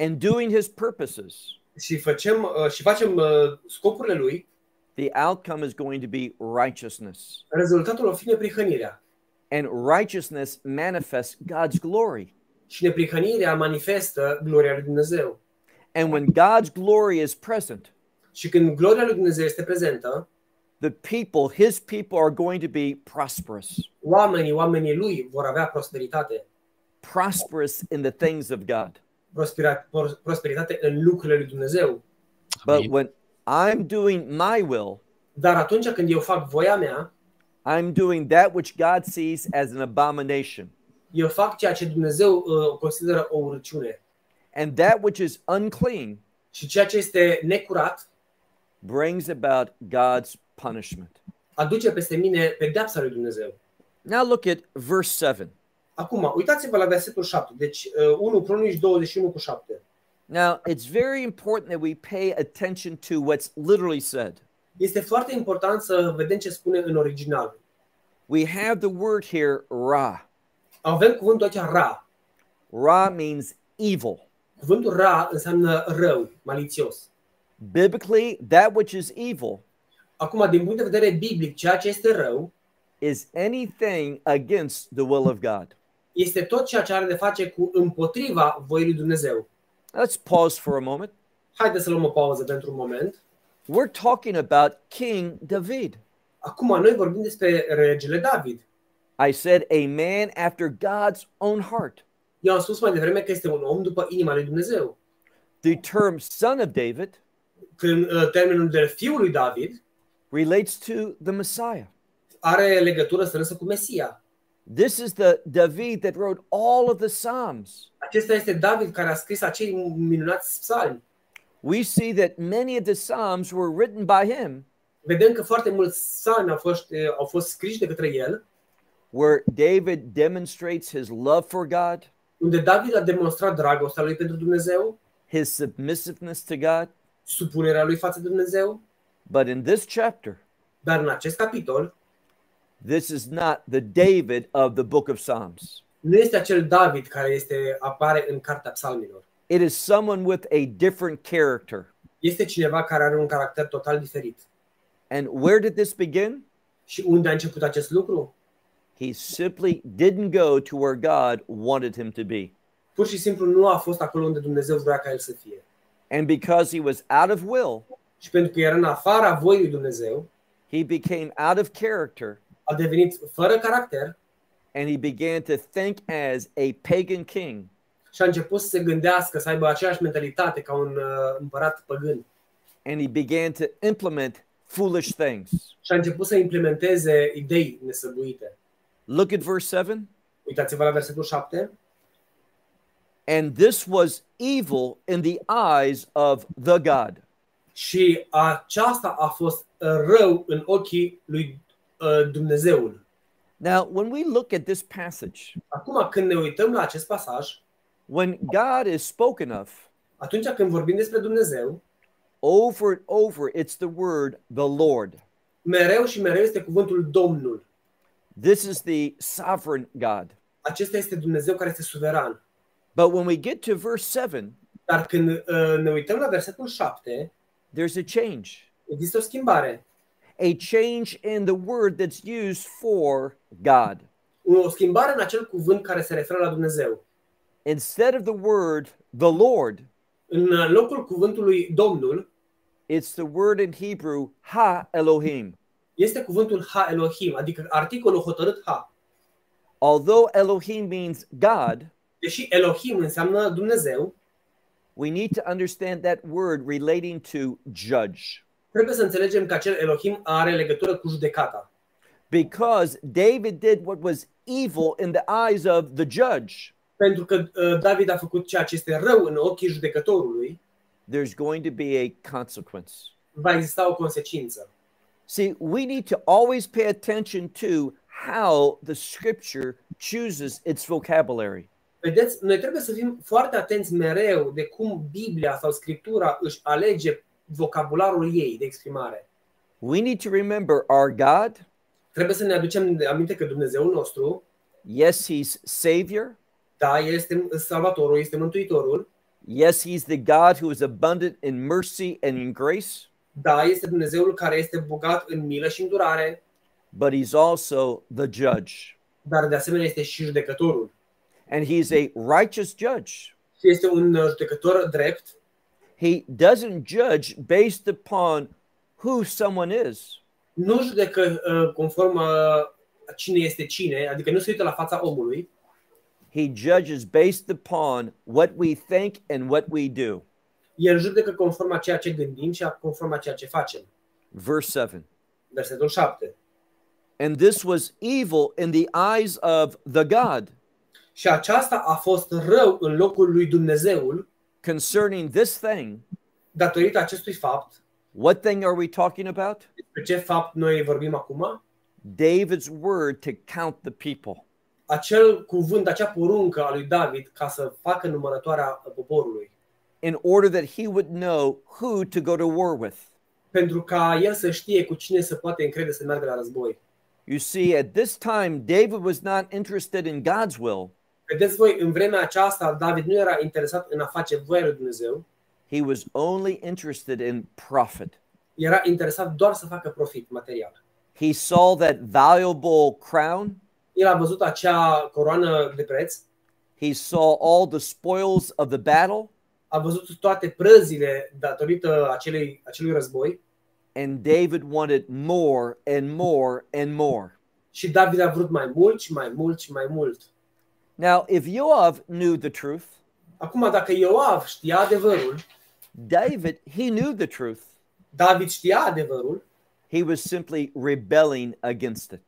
and doing his purposes, și facem uh, și facem uh, scopurile lui, the outcome is going to be righteousness. Rezultatul o fi neprihănirea. And righteousness manifests God's glory. Și neprihănirea manifestă gloria lui Dumnezeu. And when God's glory is present, și când gloria lui Dumnezeu este prezentă, the people, his people, are going to be prosperous. Oamenii, oamenii lui vor avea prosperitate. Prosperous in the things of God. Prosperitate în lucrurile lui Dumnezeu. But when I'm doing my will, dar atunci când eu fac voia mea, I'm doing that which God sees as an abomination. Eu fac ceea ce Dumnezeu uh, consideră o urăciune. And that which is unclean, și ceea ce este necurat, brings about God's punishment. Aduce peste mine pedeapsa lui Dumnezeu. Now look at verse seven. Acum, uitați-vă la versetul șapte. Deci uh, unu Cronici douăzeci și unu cu șapte. Now, it's very important that we pay attention to what's literally said. Este foarte important să vedem ce spune în original. We have the word here, Ra. Avem cuvântul acela Ra. Ra means evil. Cuvântul Ra înseamnă rău, malițios. Biblically, that which is evil. Acum, din punct de vedere biblic, ceea ce este rău is anything against the will of God. Este tot ceea ce are de face cu împotriva voii lui Dumnezeu. Let's pause for a moment. Haideți să luăm o pauză pentru un moment. We're talking about King David. Acum noi vorbim despre regele David. I said a man after God's own heart. Eu am spus mai devreme că este un om după inima lui Dumnezeu. The term son of David, când termenul de fiul lui David, relates to the Messiah. Are legătură strânsă cu Mesia. This is the David that wrote all of the Psalms. Acesta este David care a scris acei minunați psalmi. We see that many of the Psalms were written by him. Vedem că foarte mulți psalmi au fost au fost scriși de către el. Where David demonstrates his love for God. Unde David a demonstrat dragostea lui pentru Dumnezeu. His submissiveness to God. Supunerea lui față de Dumnezeu. But in this chapter, dar în acest capitol, this is not the David of the book of Psalms. Nu este acel David care este apare în cartea Psalmilor. It is someone with a different character. Este cineva care are un caracter total diferit. And where did this begin? Și unde a început acest lucru? He simply didn't go to where God wanted him to be. Pur și simplu nu a fost acolo unde Dumnezeu vrea ca el să fie. And because he was out of will, și pentru că era în afara voii lui Dumnezeu, he became out of character. A devenit fără caracter. And he began to think as a pagan king. Și a început să se gândească, să aibă aceeași mentalitate ca un uh, împărat păgân. And he began to implement foolish things. Și a început să implementeze idei nesăbuite. Look at verse seven. Uitați-vă la versetul șapte. And this was evil in the eyes of the God. Și aceasta a fost rău în ochii lui Dumnezeul. Now, when we look at this passage, acum când ne uităm la acest pasaj, when God is spoken of, atunci când vorbim despre Dumnezeu, over and over it's the word the Lord. Mereu și mereu este cuvântul Domnul. This is the sovereign God. Acesta este Dumnezeu care este suveran. But when we get to verse seven, dar când uh, ne uităm la versetul șapte, there's a change. Există o schimbare. A change in the word that's used for God. O schimbare în acel cuvânt care se referă la Dumnezeu. Instead of the word the Lord, în locul cuvântului Domnul, it's the word in Hebrew Ha Elohim. Este cuvântul Ha Elohim, adică articolul hotărât Ha. Although Elohim means God, deși Elohim înseamnă Dumnezeu, we need to understand that word relating to judge. Trebuie să înțelegem că acel Elohim are legătură cu judecata. Because David did what was evil in the eyes of the judge. Pentru că uh, David a făcut ceea ce este rău în ochii judecătorului. There's going to be a consequence. Va exista o consecință. See, we need to always pay attention to how the scripture chooses its vocabulary. Vedeți, noi trebuie să fim foarte atenți mereu de cum Biblia sau Scriptura își alege vocabularul ei de exprimare. We need to remember our God. Trebuie să ne aducem aminte că Dumnezeul nostru, yes, he's Savior. Da, este Salvatorul, este Mântuitorul. Yes, he's the God who is abundant in mercy and in grace. Da, este Dumnezeul care este bogat în milă și în durare. But he's also the judge. Dar de asemenea este și judecătorul. And he's a righteous judge. Și este un judecător drept. He doesn't judge based upon who someone is. Nu judecă uh, conform uh, cine este cine, adică nu se uită la fața omului. He judges based upon what we think and what we do. El judecă conform a ceea ce gândim și conform a ceea ce facem. Verse seven. Versetul șapte. And this was evil in the eyes of the God. Și aceasta a fost rău în locul lui Dumnezeul. Concerning this thing. Datorită acestui fapt. What thing are we talking about? Despre ce fapt noi vorbim acum? David's word to count the people. Acel cuvânt, acea poruncă a lui David ca să facă numărătoarea poporului. In order that he would know who to go to war with. Pentru ca el să știe cu cine se poate încrede să meargă la război. You see, at this time David was not interested in God's will. Vedeți voi, în vremea aceasta David nu era interesat în a face voia lui Dumnezeu. He was only interested in profit. Era interesat doar să facă profit material. He saw that valuable crown. El a văzut acea coroană de preț. He saw all the spoils of the battle. A văzut toate prăzile datorită acelei acelui război. And David wanted more and more and more. Și David a vrut mai mult, și mai mult, și mai mult. Now, if Joab knew the truth. Acum dacă Joab știa adevărul. David, he knew the truth. David știa adevărul. He was simply rebelling against it.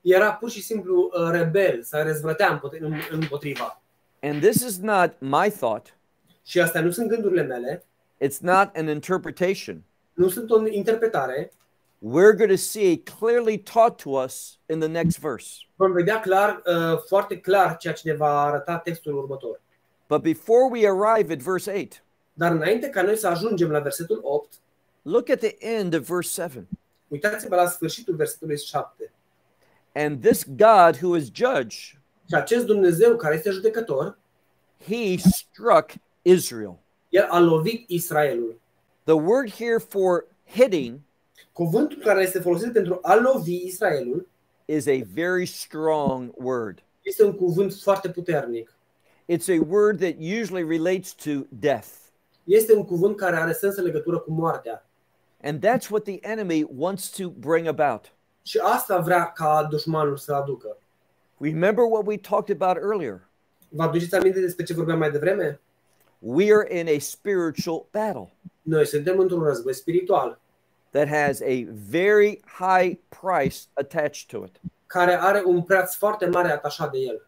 Era pur și simplu rebel, se răzvrătea împotriva. And this is not my thought. Și astea nu sunt gândurile mele. It's not an interpretation. Nu sunt o interpretare. We're going to see clearly taught to us in the next verse. Vom vedea clar, uh, foarte clar ceea ce ne va arăta textul următor. But before we arrive at verse eight. Dar înainte ca noi să ajungem la versetul opt. Look at the end of verse seven. Uitați-vă la sfârșitul versetului șapte. And this God who is judge. Și acest Dumnezeu care este judecător. He struck Israel. El a lovit Israelul. The word here for hitting, cuvântul care este folosit pentru a lovi Israelul, is a very strong word. Este un cuvânt foarte puternic. It's a word that usually relates to death. Este un cuvânt care are sens în legătură cu moartea. And that's what the enemy wants to bring about. Și asta vrea ca dușmanul să aducă. Remember what we talked about earlier. Vă aduceți aminte despre ce vorbeam mai devreme? We are in a spiritual battle. Noi suntem într-un război spiritual. That has a very high price attached to it. Care are un preț foarte mare atașat de el.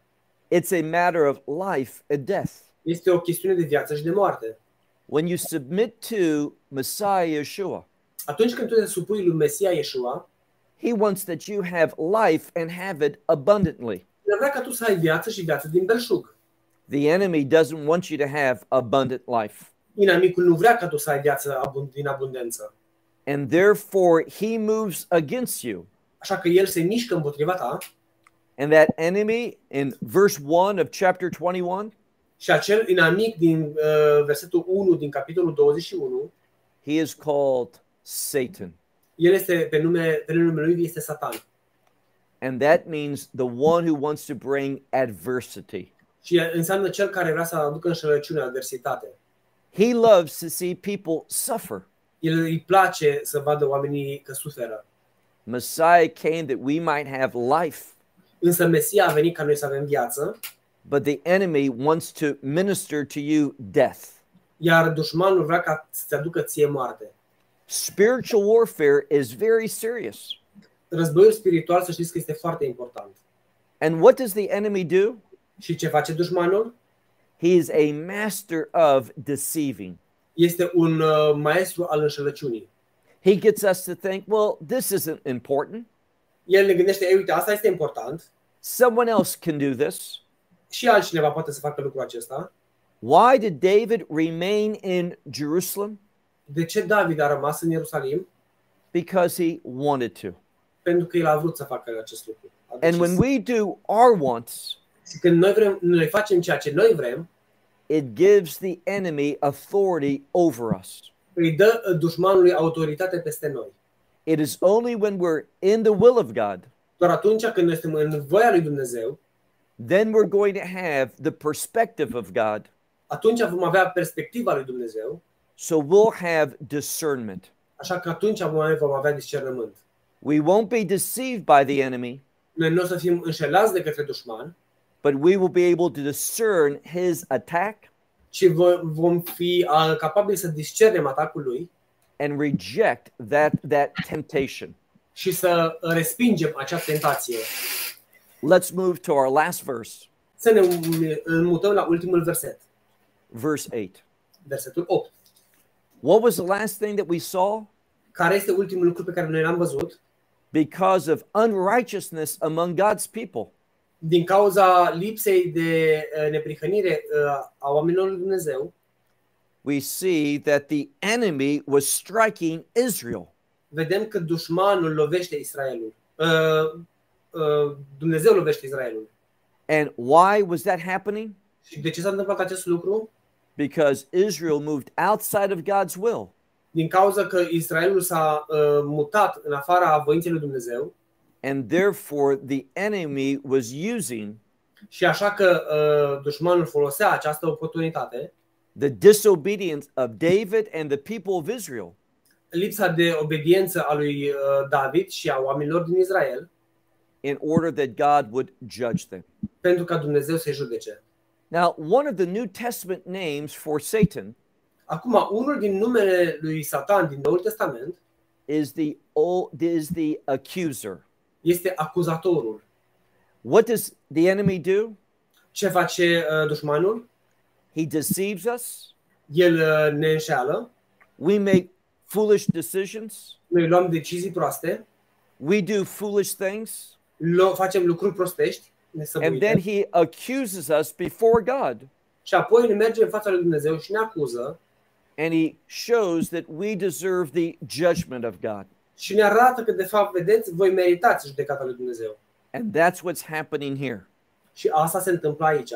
It's a matter of life and death. Este o chestiune de viață și de moarte. When you submit to Messiah Yeshua. Atunci când tu te supui lui Mesia Yeshua, he wants that you have life and have it abundantly. El vrea ca tu să ai viață și viață din belșug. The enemy doesn't want you to have abundant life. Inamicul nu vrea ca tu să ai viață din abundență. And therefore he moves against you. Așa că el se mișcă împotriva ta. And that enemy in verse one of chapter twenty-one. Și acel inamic din uh, versetul unu din capitolul douăzeci și unu. He is called Satan. El este pe nume, pe numele lui este Satan. And that means the one who wants to bring adversity. Și înseamnă cel care vrea să aducă înșelăciune, adversitate. He loves to see people suffer. El îi place să vadă oamenii că suferă. Messiah came that we might have life. Însă Mesia a venit ca noi să avem viață. But the enemy wants to minister to you death. Iar dușmanul vrea ca să-ți aducă ție moarte. Spiritual warfare is very serious. Războiul spiritual, să știți că este foarte important. And what does the enemy do? Și ce face dușmanul? He is a master of deceiving. Este un uh, maestru al înșelăciunii. He gets us to think, well, this isn't important. El ne gândește, uite, asta este important. Someone else can do this. Și altcineva poate să facă lucrul acesta. Why did David remain in Jerusalem? De ce David a rămas în Ierusalim? Because he wanted to. Pentru că el a vrut să facă acest lucru. And when we do our wants, și când noi vrem, noi facem ceea ce noi vrem, it gives the enemy authority over us. Îi dă dușmanului autoritate peste noi. It is only when we're in the will of God. Doar atunci când noi suntem în voia lui Dumnezeu. Then we're going to have the perspective of God. Atunci vom avea perspectiva lui Dumnezeu. So we'll have discernment. Așa că atunci vom avea discernământ. We won't be deceived by the enemy. Noi nu o să fim înșelați de către dușman. But we will be able to discern his attack. Și vom fi capabili să discernem atacul lui. And reject that that temptation. Și să respingem acea tentație. Let's move to our last verse. Să ne mutăm la ultimul verset. Verse eight. Versetul opt. What was the last thing that we saw? Care este ultimul lucru pe care noi l-am văzut? Because of unrighteousness among God's people. Din cauza lipsei de neprihănire a oamenilor lui Dumnezeu. We see that the enemy was striking Israel. Vedem că dușmanul lovește Israelul. Uh, uh, Dumnezeu lovește Israelul. And why was that happening? Și de ce s-a întâmplat acest lucru? Because Israel moved outside of God's will. Din cauza că Israelul s-a uh, mutat în afara voinței lui Dumnezeu. And therefore the enemy was using. Și așa că uh, dușmanul folosea această oportunitate. The disobedience of David and the people of Israel. Lipsa de obediență a lui David și a oamenilor din Israel. In order that God would judge them. Pentru ca Dumnezeu să-i judece. Now, one of the New Testament names for Satan. Acum, unul din numele lui Satan din Noul Testament is the old, is the accuser. Este acuzatorul. What does the enemy do? Ce face uh, dușmanul? He deceives us. El uh, ne înșeală. We make foolish decisions. Noi luăm decizii proaste. We do foolish things. Lu- facem lucruri prostești. And then he accuses us before God. Și apoi ne merge în fața lui Dumnezeu și ne acuză. And he shows that we deserve the judgment of God. Și ne arată că de fapt, vedeți, voi meritați judecata lui Dumnezeu. And that's what's happening here. Și asta se întâmplă aici.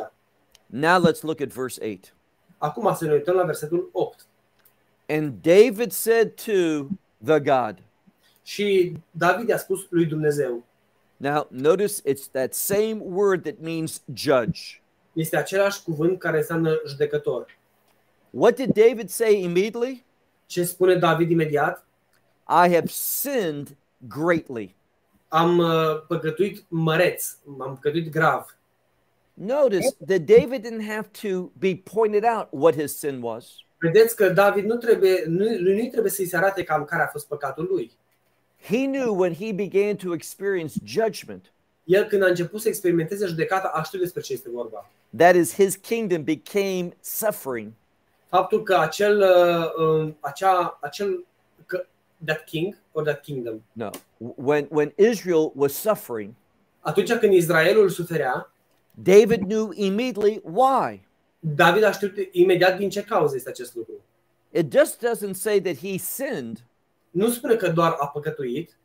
Now let's look at verse eight. Acum să ne uităm la versetul opt. And David said to the God. Și David i-a spus lui Dumnezeu. Now notice it's that same word that means judge. Este același cuvânt care înseamnă judecător. What did David say immediately? Ce spune David imediat? I have sinned greatly. Am uh, păcătuit măreț, am păcătuit grav. Notice that David didn't have to be pointed out what his sin was. Vedeți că David nu trebuie nu, nu trebuie să-i se arate cam care a fost păcatul lui. He knew when he began to experience judgment. El când a început să experimenteze judecata, a știut despre ce este vorba. That is, his kingdom became suffering. Faptul că acel uh, acea acel că, that king or that kingdom. No. When when Israel was suffering. Atunci când Israelul suferea, David knew immediately why. David a știut imediat din ce cauză este acest lucru. It just doesn't say that he sinned. Nu spune că doar a păcătuit.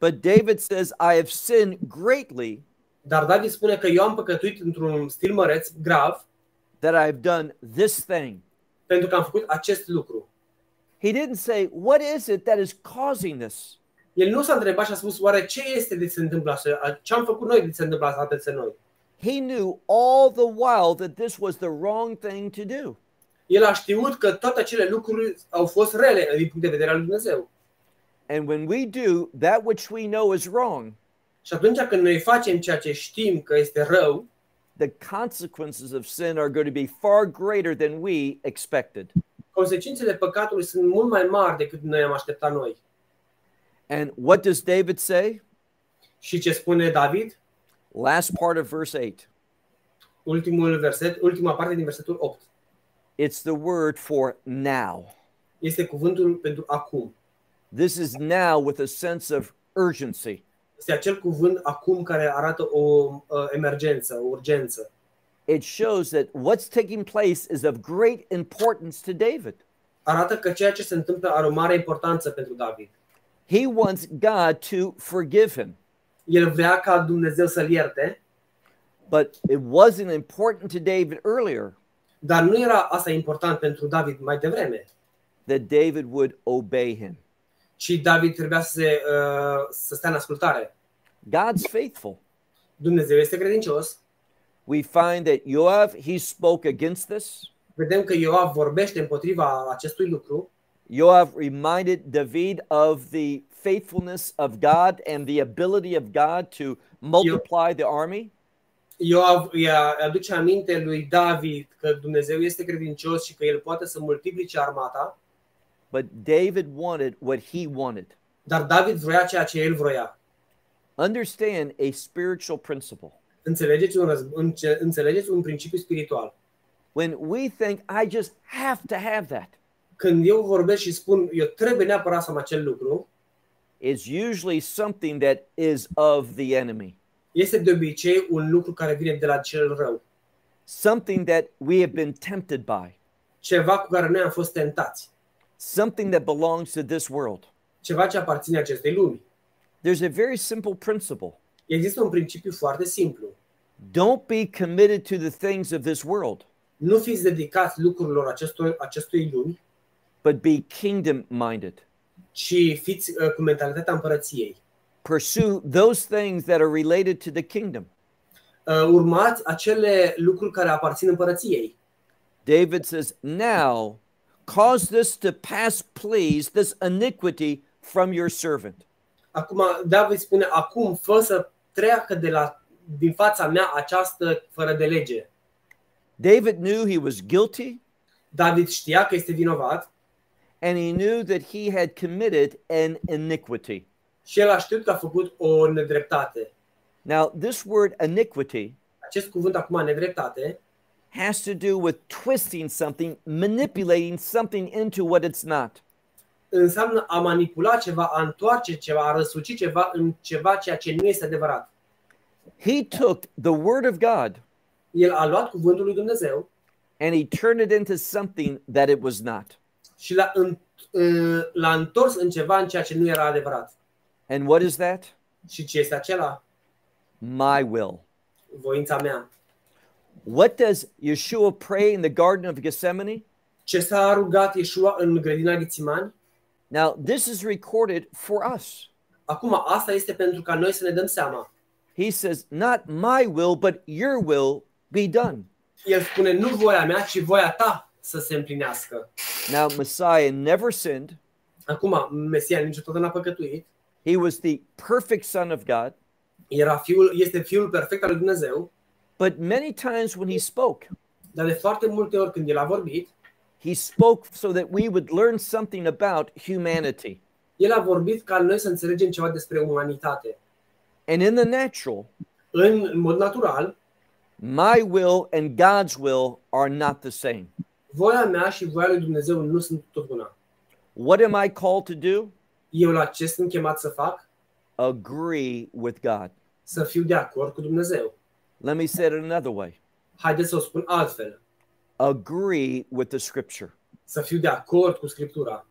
But David says, I have sinned greatly. Dar David spune că eu am păcătuit într-un stil măreț, grav. That I have done this thing. Pentru că am făcut acest lucru. He didn't say, what is it that is causing this? El nu s-a întrebat și a spus, oare ce este de se întâmplă așa? Ce am făcut noi de se întâmplă asta de noi? He knew all the while that this was the wrong thing to do. El a știut că toate acele lucruri au fost rele din punct de vedere al lui Dumnezeu. And when we do that which we know is wrong, și atunci când noi facem ceea ce știm că este rău, the consequences of sin are going to be far greater than we expected. Consecințele păcatului sunt mult mai mari decât noi am așteptat noi. And what does David say? Și ce spune David? Last part of verse eight. Ultimul verset, ultima parte din versetul opt. It's the word for now. Este cuvântul pentru acum. This is now with a sense of urgency. Este acel cuvânt acum care arată o uh, emergență, o urgență. It shows that what's taking place is of great importance to David. Arată că ceea ce se întâmplă are o mare importanță pentru David. He wants God to forgive him. El vrea ca Dumnezeu să-l ierte. But it wasn't important to David earlier. Dar nu era asta important pentru David mai devreme. That David would obey him. Și David trebuia să se, uh, să stea în ascultare. God's faithful. Dumnezeu este credincios. We find that Joab, he spoke against this. Vedem că Joab vorbește împotriva acestui lucru. Joab reminded David of the faithfulness of God and the ability of God to multiply the army. Joab îi aduce aminte lui David că Dumnezeu este credincios și că el poate să multiplice armata. But David wanted what he wanted. Dar David vroia ceea ce el vroia. Understand a spiritual principle. Înțelegeți un, înce înțelegeți un principiu spiritual. When we think I just have to have that. Când eu vorbesc și spun eu trebuie neapărat să am acel lucru, is usually something that is of the enemy. Este de obicei un lucru care vine de la cel rău. Something that we have been tempted by. Ceva cu care noi am fost tentați. Something that belongs to this world. Ceva ce aparține acestei lumi. There's a very simple principle. Există un principiu foarte simplu. Don't be committed to the things of this world. Nu fiți dedicați lucrurilor acestor, acestui lumi. But be kingdom minded. Ci fiți uh, cu mentalitatea împărăției. Pursue those things that are related to the kingdom. Uh, urmați acele lucruri care aparțin împărăției. David says, now cause this to pass, please, this iniquity from your servant. Acum David spune, acum fă să treacă de la din fața mea această fără de lege. David knew he was guilty. David știa că este vinovat. And he knew that he had committed an iniquity. Și el a știut că a făcut o nedreptate. Now this word iniquity, acest cuvânt acum nedreptate, has to do with twisting something, manipulating something into what it's not. Înseamnă a manipula ceva, a întoarce ceva, a răsuci ceva în ceva ceea ce nu este adevărat. He took the word of God. El a luat cuvântul lui Dumnezeu. And he turned it into something that it was not. Și l-a, l-a întors în ceva în ceea ce nu era adevărat. And what is that? Și ce este acela? My will. Voința mea. What does Yeshua pray in the Garden of Gethsemane? Ce s-a rugat Yeshua în grădina Ghețimani? Now this is recorded for us. Acum asta este pentru ca noi să ne dăm seama. He says, not my will, but your will be done. El spune, nu voia mea, ci voia ta să se împlinească. Now Messiah never sinned. Acum Mesia niciodată n-a păcătuit. He was the perfect son of God. Era fiul, este fiul perfect al lui Dumnezeu. But many times when he spoke, dar de foarte multe ori când el a vorbit, he spoke so that we would learn something about humanity. El a vorbit ca noi să înțelegem ceva despre umanitate. And in the natural, în mod natural, my will and God's will are not the same. Voia mea și voia lui Dumnezeu nu sunt tot una. What am I called to do? Eu la ce sunt chemat să fac? Agree with God. Să fiu de acord cu Dumnezeu. Let me say it another way. Haideți să o spun altfel. Agree with the scripture. Să fiu de acord cu Scriptura.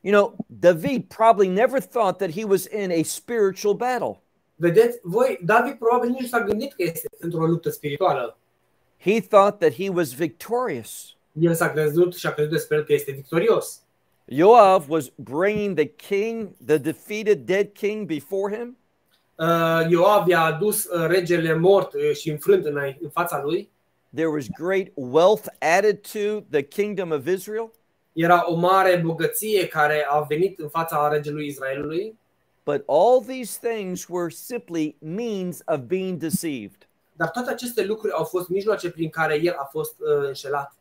You know, David probably never thought that he was in a spiritual battle. Vedeți, voi, David probabil nici s-a gândit că este într-o luptă spirituală. He thought that he was victorious. El s-a crezut și a crezut despre el că este victorios. Joab was bringing the king, the defeated dead king before him. Uh, Joab i-a adus uh, regele mort uh, și înfrânt în, în fața lui. There was great wealth added to the kingdom of Israel. Era o mare bogăție care a venit în fața regelui Israelului. But all these things were simply means of being deceived. Dar toate aceste lucruri au fost mijloace prin care el a fost uh, înșelat.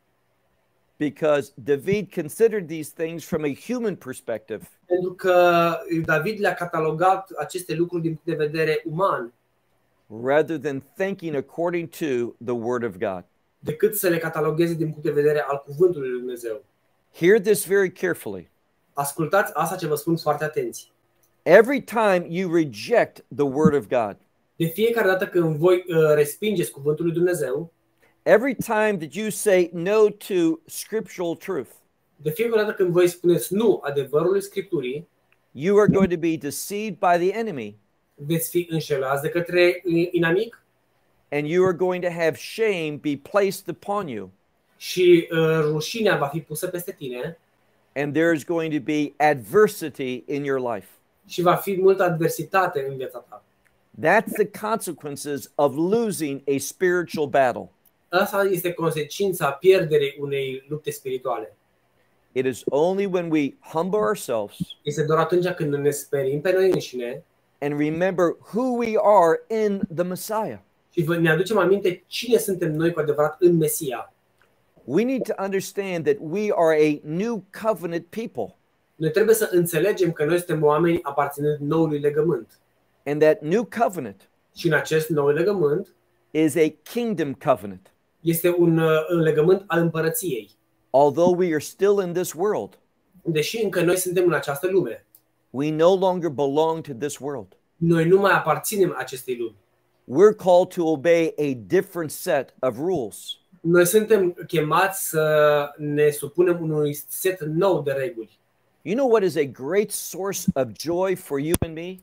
Because David considered these things from a human perspective. Pentru că David le-a catalogat aceste lucruri din punct de vedere uman. Rather than thinking according to the word of God. Decât să le catalogeze din punct de vedere al cuvântului lui Dumnezeu. Hear this very carefully. Ascultați asta ce vă spun foarte atenți. Every time you reject the word of God. De fiecare dată când voi uh, respingeți cuvântul lui Dumnezeu. Every time that you say no to scriptural truth, de fiecare dată când voi spuneți nu adevărului Scripturii, you are going to be deceived by the enemy. Veți fi înșelați de către inamic. And you are going to have shame be placed upon you. și uh, rușinea va fi pusă peste tine. And there is going to be adversity in your life. Și va fi multă adversitate în viața ta. That's the consequences of losing a spiritual battle. Asta este consecința pierderii unei lupte spirituale. It is only when we humble ourselves. Este doar atunci când ne sperim pe noi înșine. And remember who we are in the Messiah. Și ne aducem aminte cine suntem noi cu adevărat în Mesia. We need to understand that we are a new covenant people. Noi trebuie să înțelegem că noi suntem oameni aparținând noului legământ. And that new covenant și în acest nou legământ is a kingdom covenant. Este un legământ al împărăției. Although we are still in this world, deși încă noi suntem în această lume, we no longer belong to this world. Noi nu mai aparținem acestei lumi. We're called to obey a different set of rules. Noi suntem chemați să ne supunem unui set nou de reguli. You know what is a great source of joy for you and me?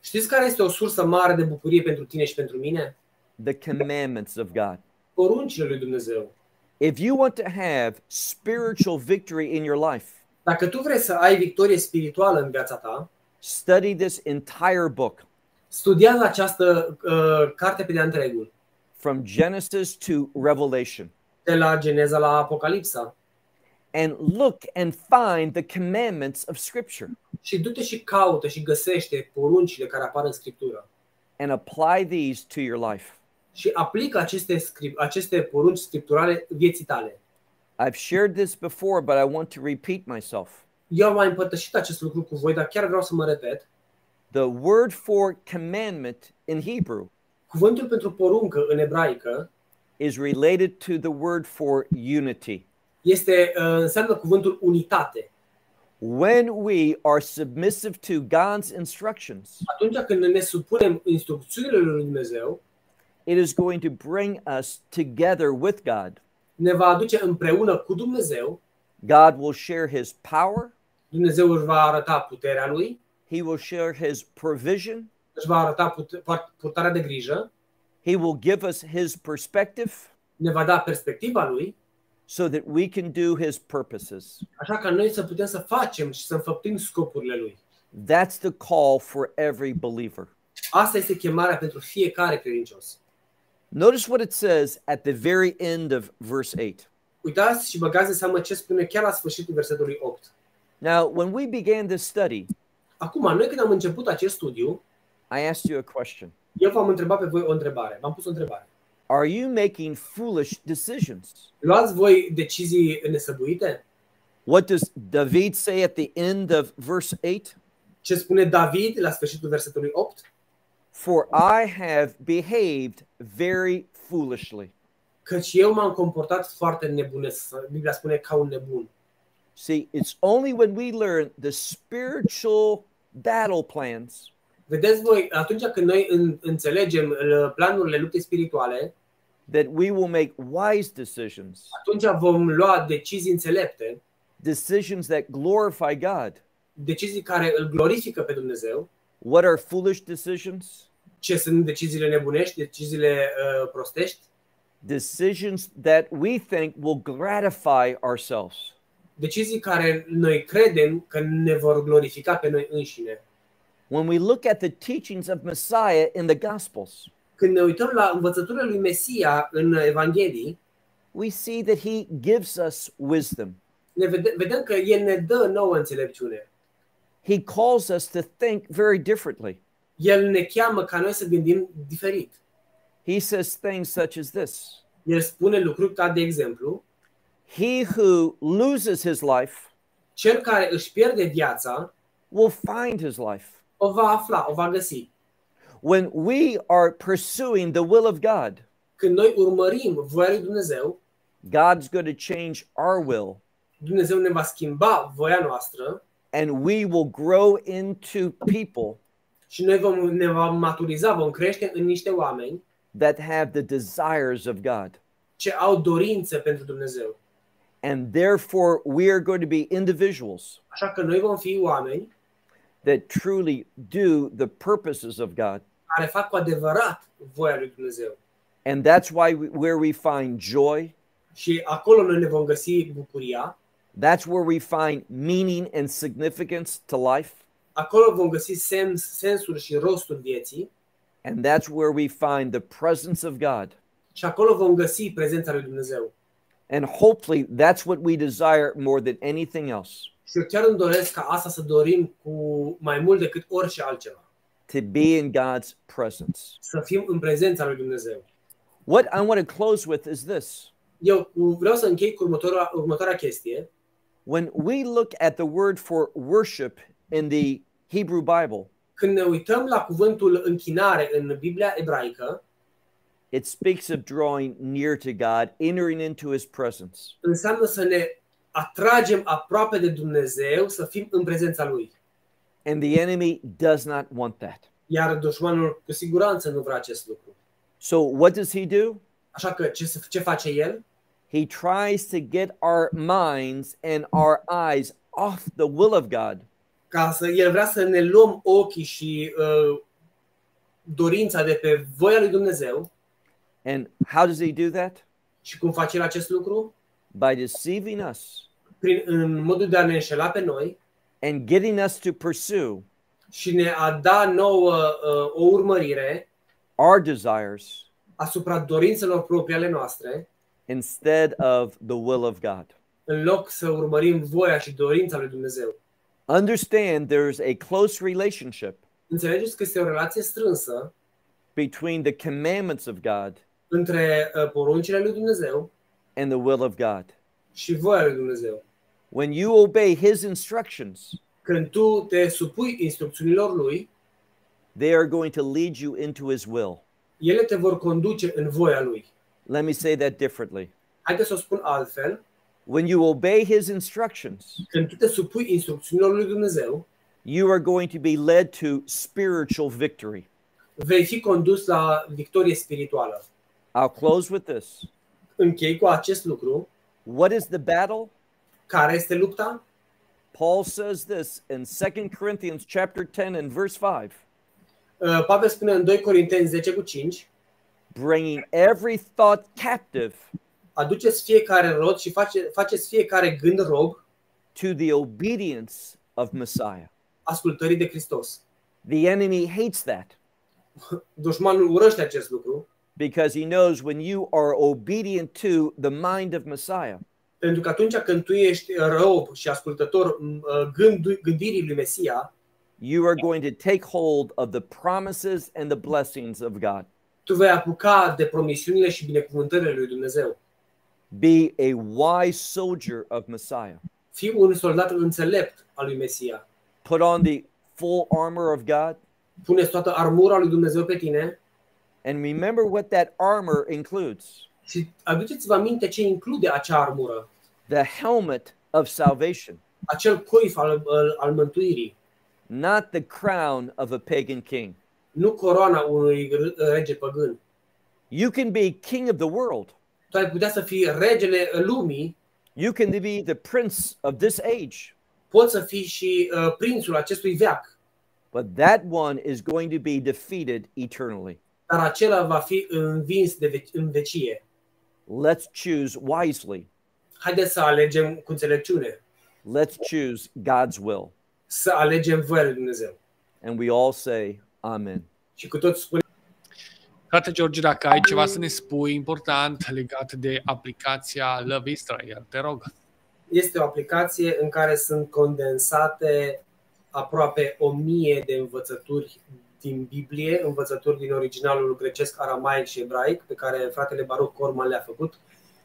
Știți care este o sursă mare de bucurie pentru tine și pentru mine? The commandments of God. Poruncile lui Dumnezeu. If you want to have spiritual victory in your life, dacă tu vrei să ai victorie spirituală în viața ta, study this entire book. Studiază această uh, carte pe de-a întregul. From Genesis to Revelation. De la Geneza la Apocalipsa. And look and find the commandments of Scripture. Și du-te și caută și găsește poruncile care apar în Scriptură. And apply these to your life. Și aplică aceste aceste porunci scripturale vieții tale. I've shared this before, but I want to repeat myself. Eu am mai împărtășit acest lucru cu voi, dar chiar vreau să mă repet. The word for commandment in Hebrew, cuvântul pentru poruncă în ebraică, is related to the word for unity. Este uh, înseamnă cuvântul unitate. When we are submissive to God's instructions, atunci când ne supunem instrucțiunilor lui Dumnezeu, it is going to bring us together with God. Ne va aduce împreună cu Dumnezeu. God will share his power. Dumnezeu își va arăta puterea lui. He will share his provision. Își va arăta purtarea de grijă. He will give us his perspective. Ne va da perspectiva lui. So that we can do his purposes. Așa ca noi să putem să facem și să înfăptim scopurile lui. That's the call for every believer. Asta este chemarea pentru fiecare credincios. Notice what it says at the very end of verse eight. Uitați și băgați în seamă ce spune chiar la sfârșitul versetului opt. Now, when we began this study, acum, noi când am început acest studiu, I asked you a question. Eu v-am întrebat pe voi o întrebare. V-am pus o întrebare. Are you making foolish decisions? Luați voi decizii nesăbuite? What does David say at the end of verse eight? Ce spune David la sfârșitul versetului opt? For I have behaved very foolishly. Căci eu m-am comportat foarte nebunesc. Biblia spune ca un nebun. See, it's only when we learn the spiritual battle plans. Vedeți voi, atunci când noi înțelegem planurile luptei spirituale, that we will make wise decisions. Atunci vom lua decizii înțelepte. Decisions that glorify God. Decizii care îl glorifică pe Dumnezeu. What are foolish decisions? Ce sunt deciziile nebunești, deciziile uh, prostești? Decisions that we think will gratify ourselves. Decizii care noi credem că ne vor glorifica pe noi înșine. When we look at the teachings of Messiah in the Gospels, când ne uităm la învățăturile lui Mesia în Evanghelii, we see that he gives us wisdom. Ne vede vedem că el ne dă nouă înțelepciune. He calls us to think very differently. El ne cheamă ca noi să gândim diferit. He says things such as this. El spune lucruri ca de exemplu, he who loses his life, cel care își pierde viața, will find his life. O va afla, o va găsi. When we are pursuing the will of God, când noi urmărim voia lui Dumnezeu, God's going to change our will. Dumnezeu ne va schimba voia noastră. And we will grow into people. Și noi vom ne vom maturiza, vom crește în niște oameni that have the desires of God. Ce au dorințe pentru Dumnezeu. And therefore we are going to be individuals. Așa că noi vom fi oameni that truly do the purposes of God. Care fac cu adevărat voia lui Dumnezeu. And that's why we, where we find joy. Și acolo noi ne vom găsi bucuria. That's where we find meaning and significance to life. Acolo vom găsi sens, sensul și rostul vieții. And that's where we find the presence of God. Și acolo vom găsi prezența lui Dumnezeu. And hopefully that's what we desire more than anything else. Și eu chiar îmi doresc ca asta să dorim cu mai mult decât orice altceva. To be in God's presence. Să fim în prezența lui Dumnezeu. What I want to close with is this. Eu vreau să închei cu următoarea, următoarea chestie. When we look at the word for worship in the Hebrew Bible, când ne uităm la cuvântul închinare în Biblia ebraică, it speaks of drawing near to God, entering into his presence. Înseamnă să ne atragem aproape de Dumnezeu, să fim în prezența lui. And the enemy does not want that. Iar dușmanul cu siguranță nu vrea acest lucru. So what does he do? Așa că ce, ce face el? He tries to get our minds and our eyes off the will of God. Ca să, el vrea să ne luăm ochii și uh, dorința de pe voia lui Dumnezeu. And how does he do that? Și cum face el acest lucru? By deceiving us. Prin, în modul de a ne înșela pe noi. And getting us to pursue. Și ne a da nouă uh, o urmărire. Our desires. Asupra dorințelor proprii ale noastre. Instead of the will of God. În loc să urmărim voia și dorința lui Dumnezeu. Understand there's a close relationship. Înțelegeți că este o relație strânsă between the commandments of God între poruncile lui Dumnezeu and the will of God. Și voia lui Dumnezeu. When you obey his instructions, când tu te supui instrucțiunilor lui, they are going to lead you into his will. Ele te vor conduce în voia lui. Let me say that differently. Haideți să o spun altfel. When you obey his instructions, când tu te supui instrucțiunilor lui Dumnezeu, you are going to be led to spiritual victory. Vei fi condus la victorie spirituală. I'll close with this. Închei cu acest lucru. What is the battle? Care este lupta? Paul says this in Second Corinthians chapter ten and verse five. Uh, Pavel spune în doi Corinteni zece cu cinci. Bringing every thought captive. Aduceți fiecare rod și face, faceți fiecare gând rog to the obedience of Messiah. Ascultării de Hristos. The enemy hates that. Dușmanul urăște acest lucru. Because he knows when you are obedient to the mind of Messiah. Pentru că atunci când tu ești rob și ascultător gândirii lui Mesia, you are going to take hold of the promises and the blessings of God. Tu vei apuca de promisiunile și binecuvântările lui Dumnezeu. Be a wise soldier of Messiah. Fii un soldat înțelept al lui Mesia. Put on the full armor of God. Pune toată armura lui Dumnezeu pe tine. And remember what that armor includes. Și aduceți-vă aminte ce include acea armură. The helmet of salvation. Acel coif al, al, al mântuirii. Not the crown of a pagan king. Nu coroana unui rege păgân. You can be king of the world. Tu ai putea să fii regele lumii. You can be the prince of this age. Poți să fii și uh, prințul acestui veac. But that one is going to be defeated eternally. Dar acela va fi învins de ve- în vecie. Let's choose wisely. Haideți să alegem cu înțelepciune. Let's choose God's will. Să alegem voia lui Dumnezeu. And we all say amen. Și cu toți spunem. Frate George, dacă ai ceva să ne spui important legat de aplicația Love Israel, te rog. Este o aplicație în care sunt condensate aproape o mie de învățături din Biblie, învățături din originalul grecesc, aramaic și ebraic, pe care fratele Baruch Korman le-a făcut.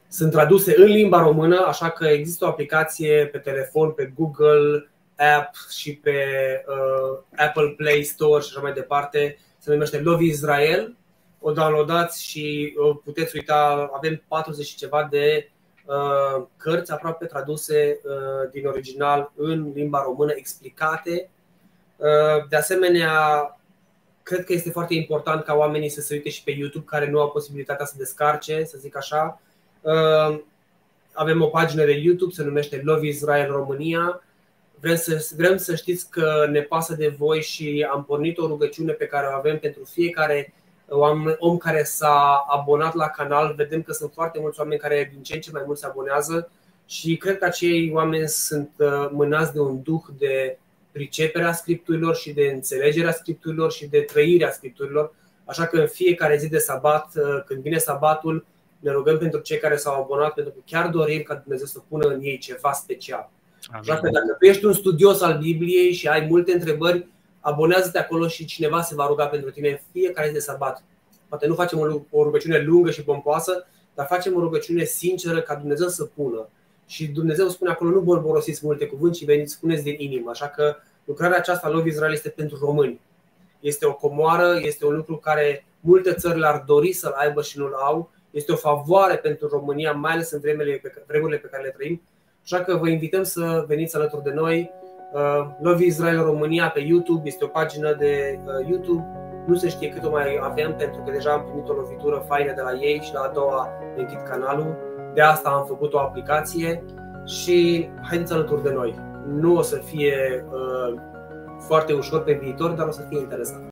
Sunt traduse în limba română, așa că există o aplicație pe telefon, pe Google App și pe uh, Apple Play Store și așa mai departe. Se numește Love Israel. O downloadați și puteți uita, avem patruzeci și ceva de uh, cărți aproape traduse uh, din original în limba română, explicate. Uh, de asemenea, cred că este foarte important ca oamenii să se uite și pe YouTube, care nu au posibilitatea să descarce, să zic așa. Uh, avem o pagină de YouTube, se numește Love Israel România. Vrem să, vrem să știți că ne pasă de voi și am pornit o rugăciune pe care o avem pentru fiecare om care s-a abonat la canal, vedem că sunt foarte mulți oameni care din ce în ce mai mult se abonează și cred că acei oameni sunt mânați de un duh de priceperea scripturilor și de înțelegerea scripturilor și de trăirea scripturilor. Așa că în fiecare zi de sabat, când vine sabatul, ne rugăm pentru cei care s-au abonat, pentru că chiar dorim ca Dumnezeu să pună în ei ceva special. Așa că dacă tu ești un studios al Bibliei și ai multe întrebări, abonează-te acolo și cineva se va ruga pentru tine în fiecare zi de sabat. Poate nu facem o rugăciune lungă și pompoasă, dar facem o rugăciune sinceră ca Dumnezeu să pună. Și Dumnezeu spune acolo, nu bolborosiți multe cuvinte, ci veniți, spuneți din inimă. Așa că lucrarea aceasta a Love Israel este pentru români. Este o comoară, este un lucru care multe țări l-ar dori să-l aibă și nu-l au. Este o favoare pentru România, mai ales în vremurile pe care le trăim. Așa că vă invităm să veniți alături de noi. LoveIsrael Romania pe YouTube, este o pagină de YouTube. Nu se știe cât o mai avem, pentru că deja am primit o lovitură faină de la ei și la a doua închid canalul. De asta am făcut o aplicație și haideți alături de noi. Nu o să fie uh, foarte ușor pe viitor, dar o să fie interesant.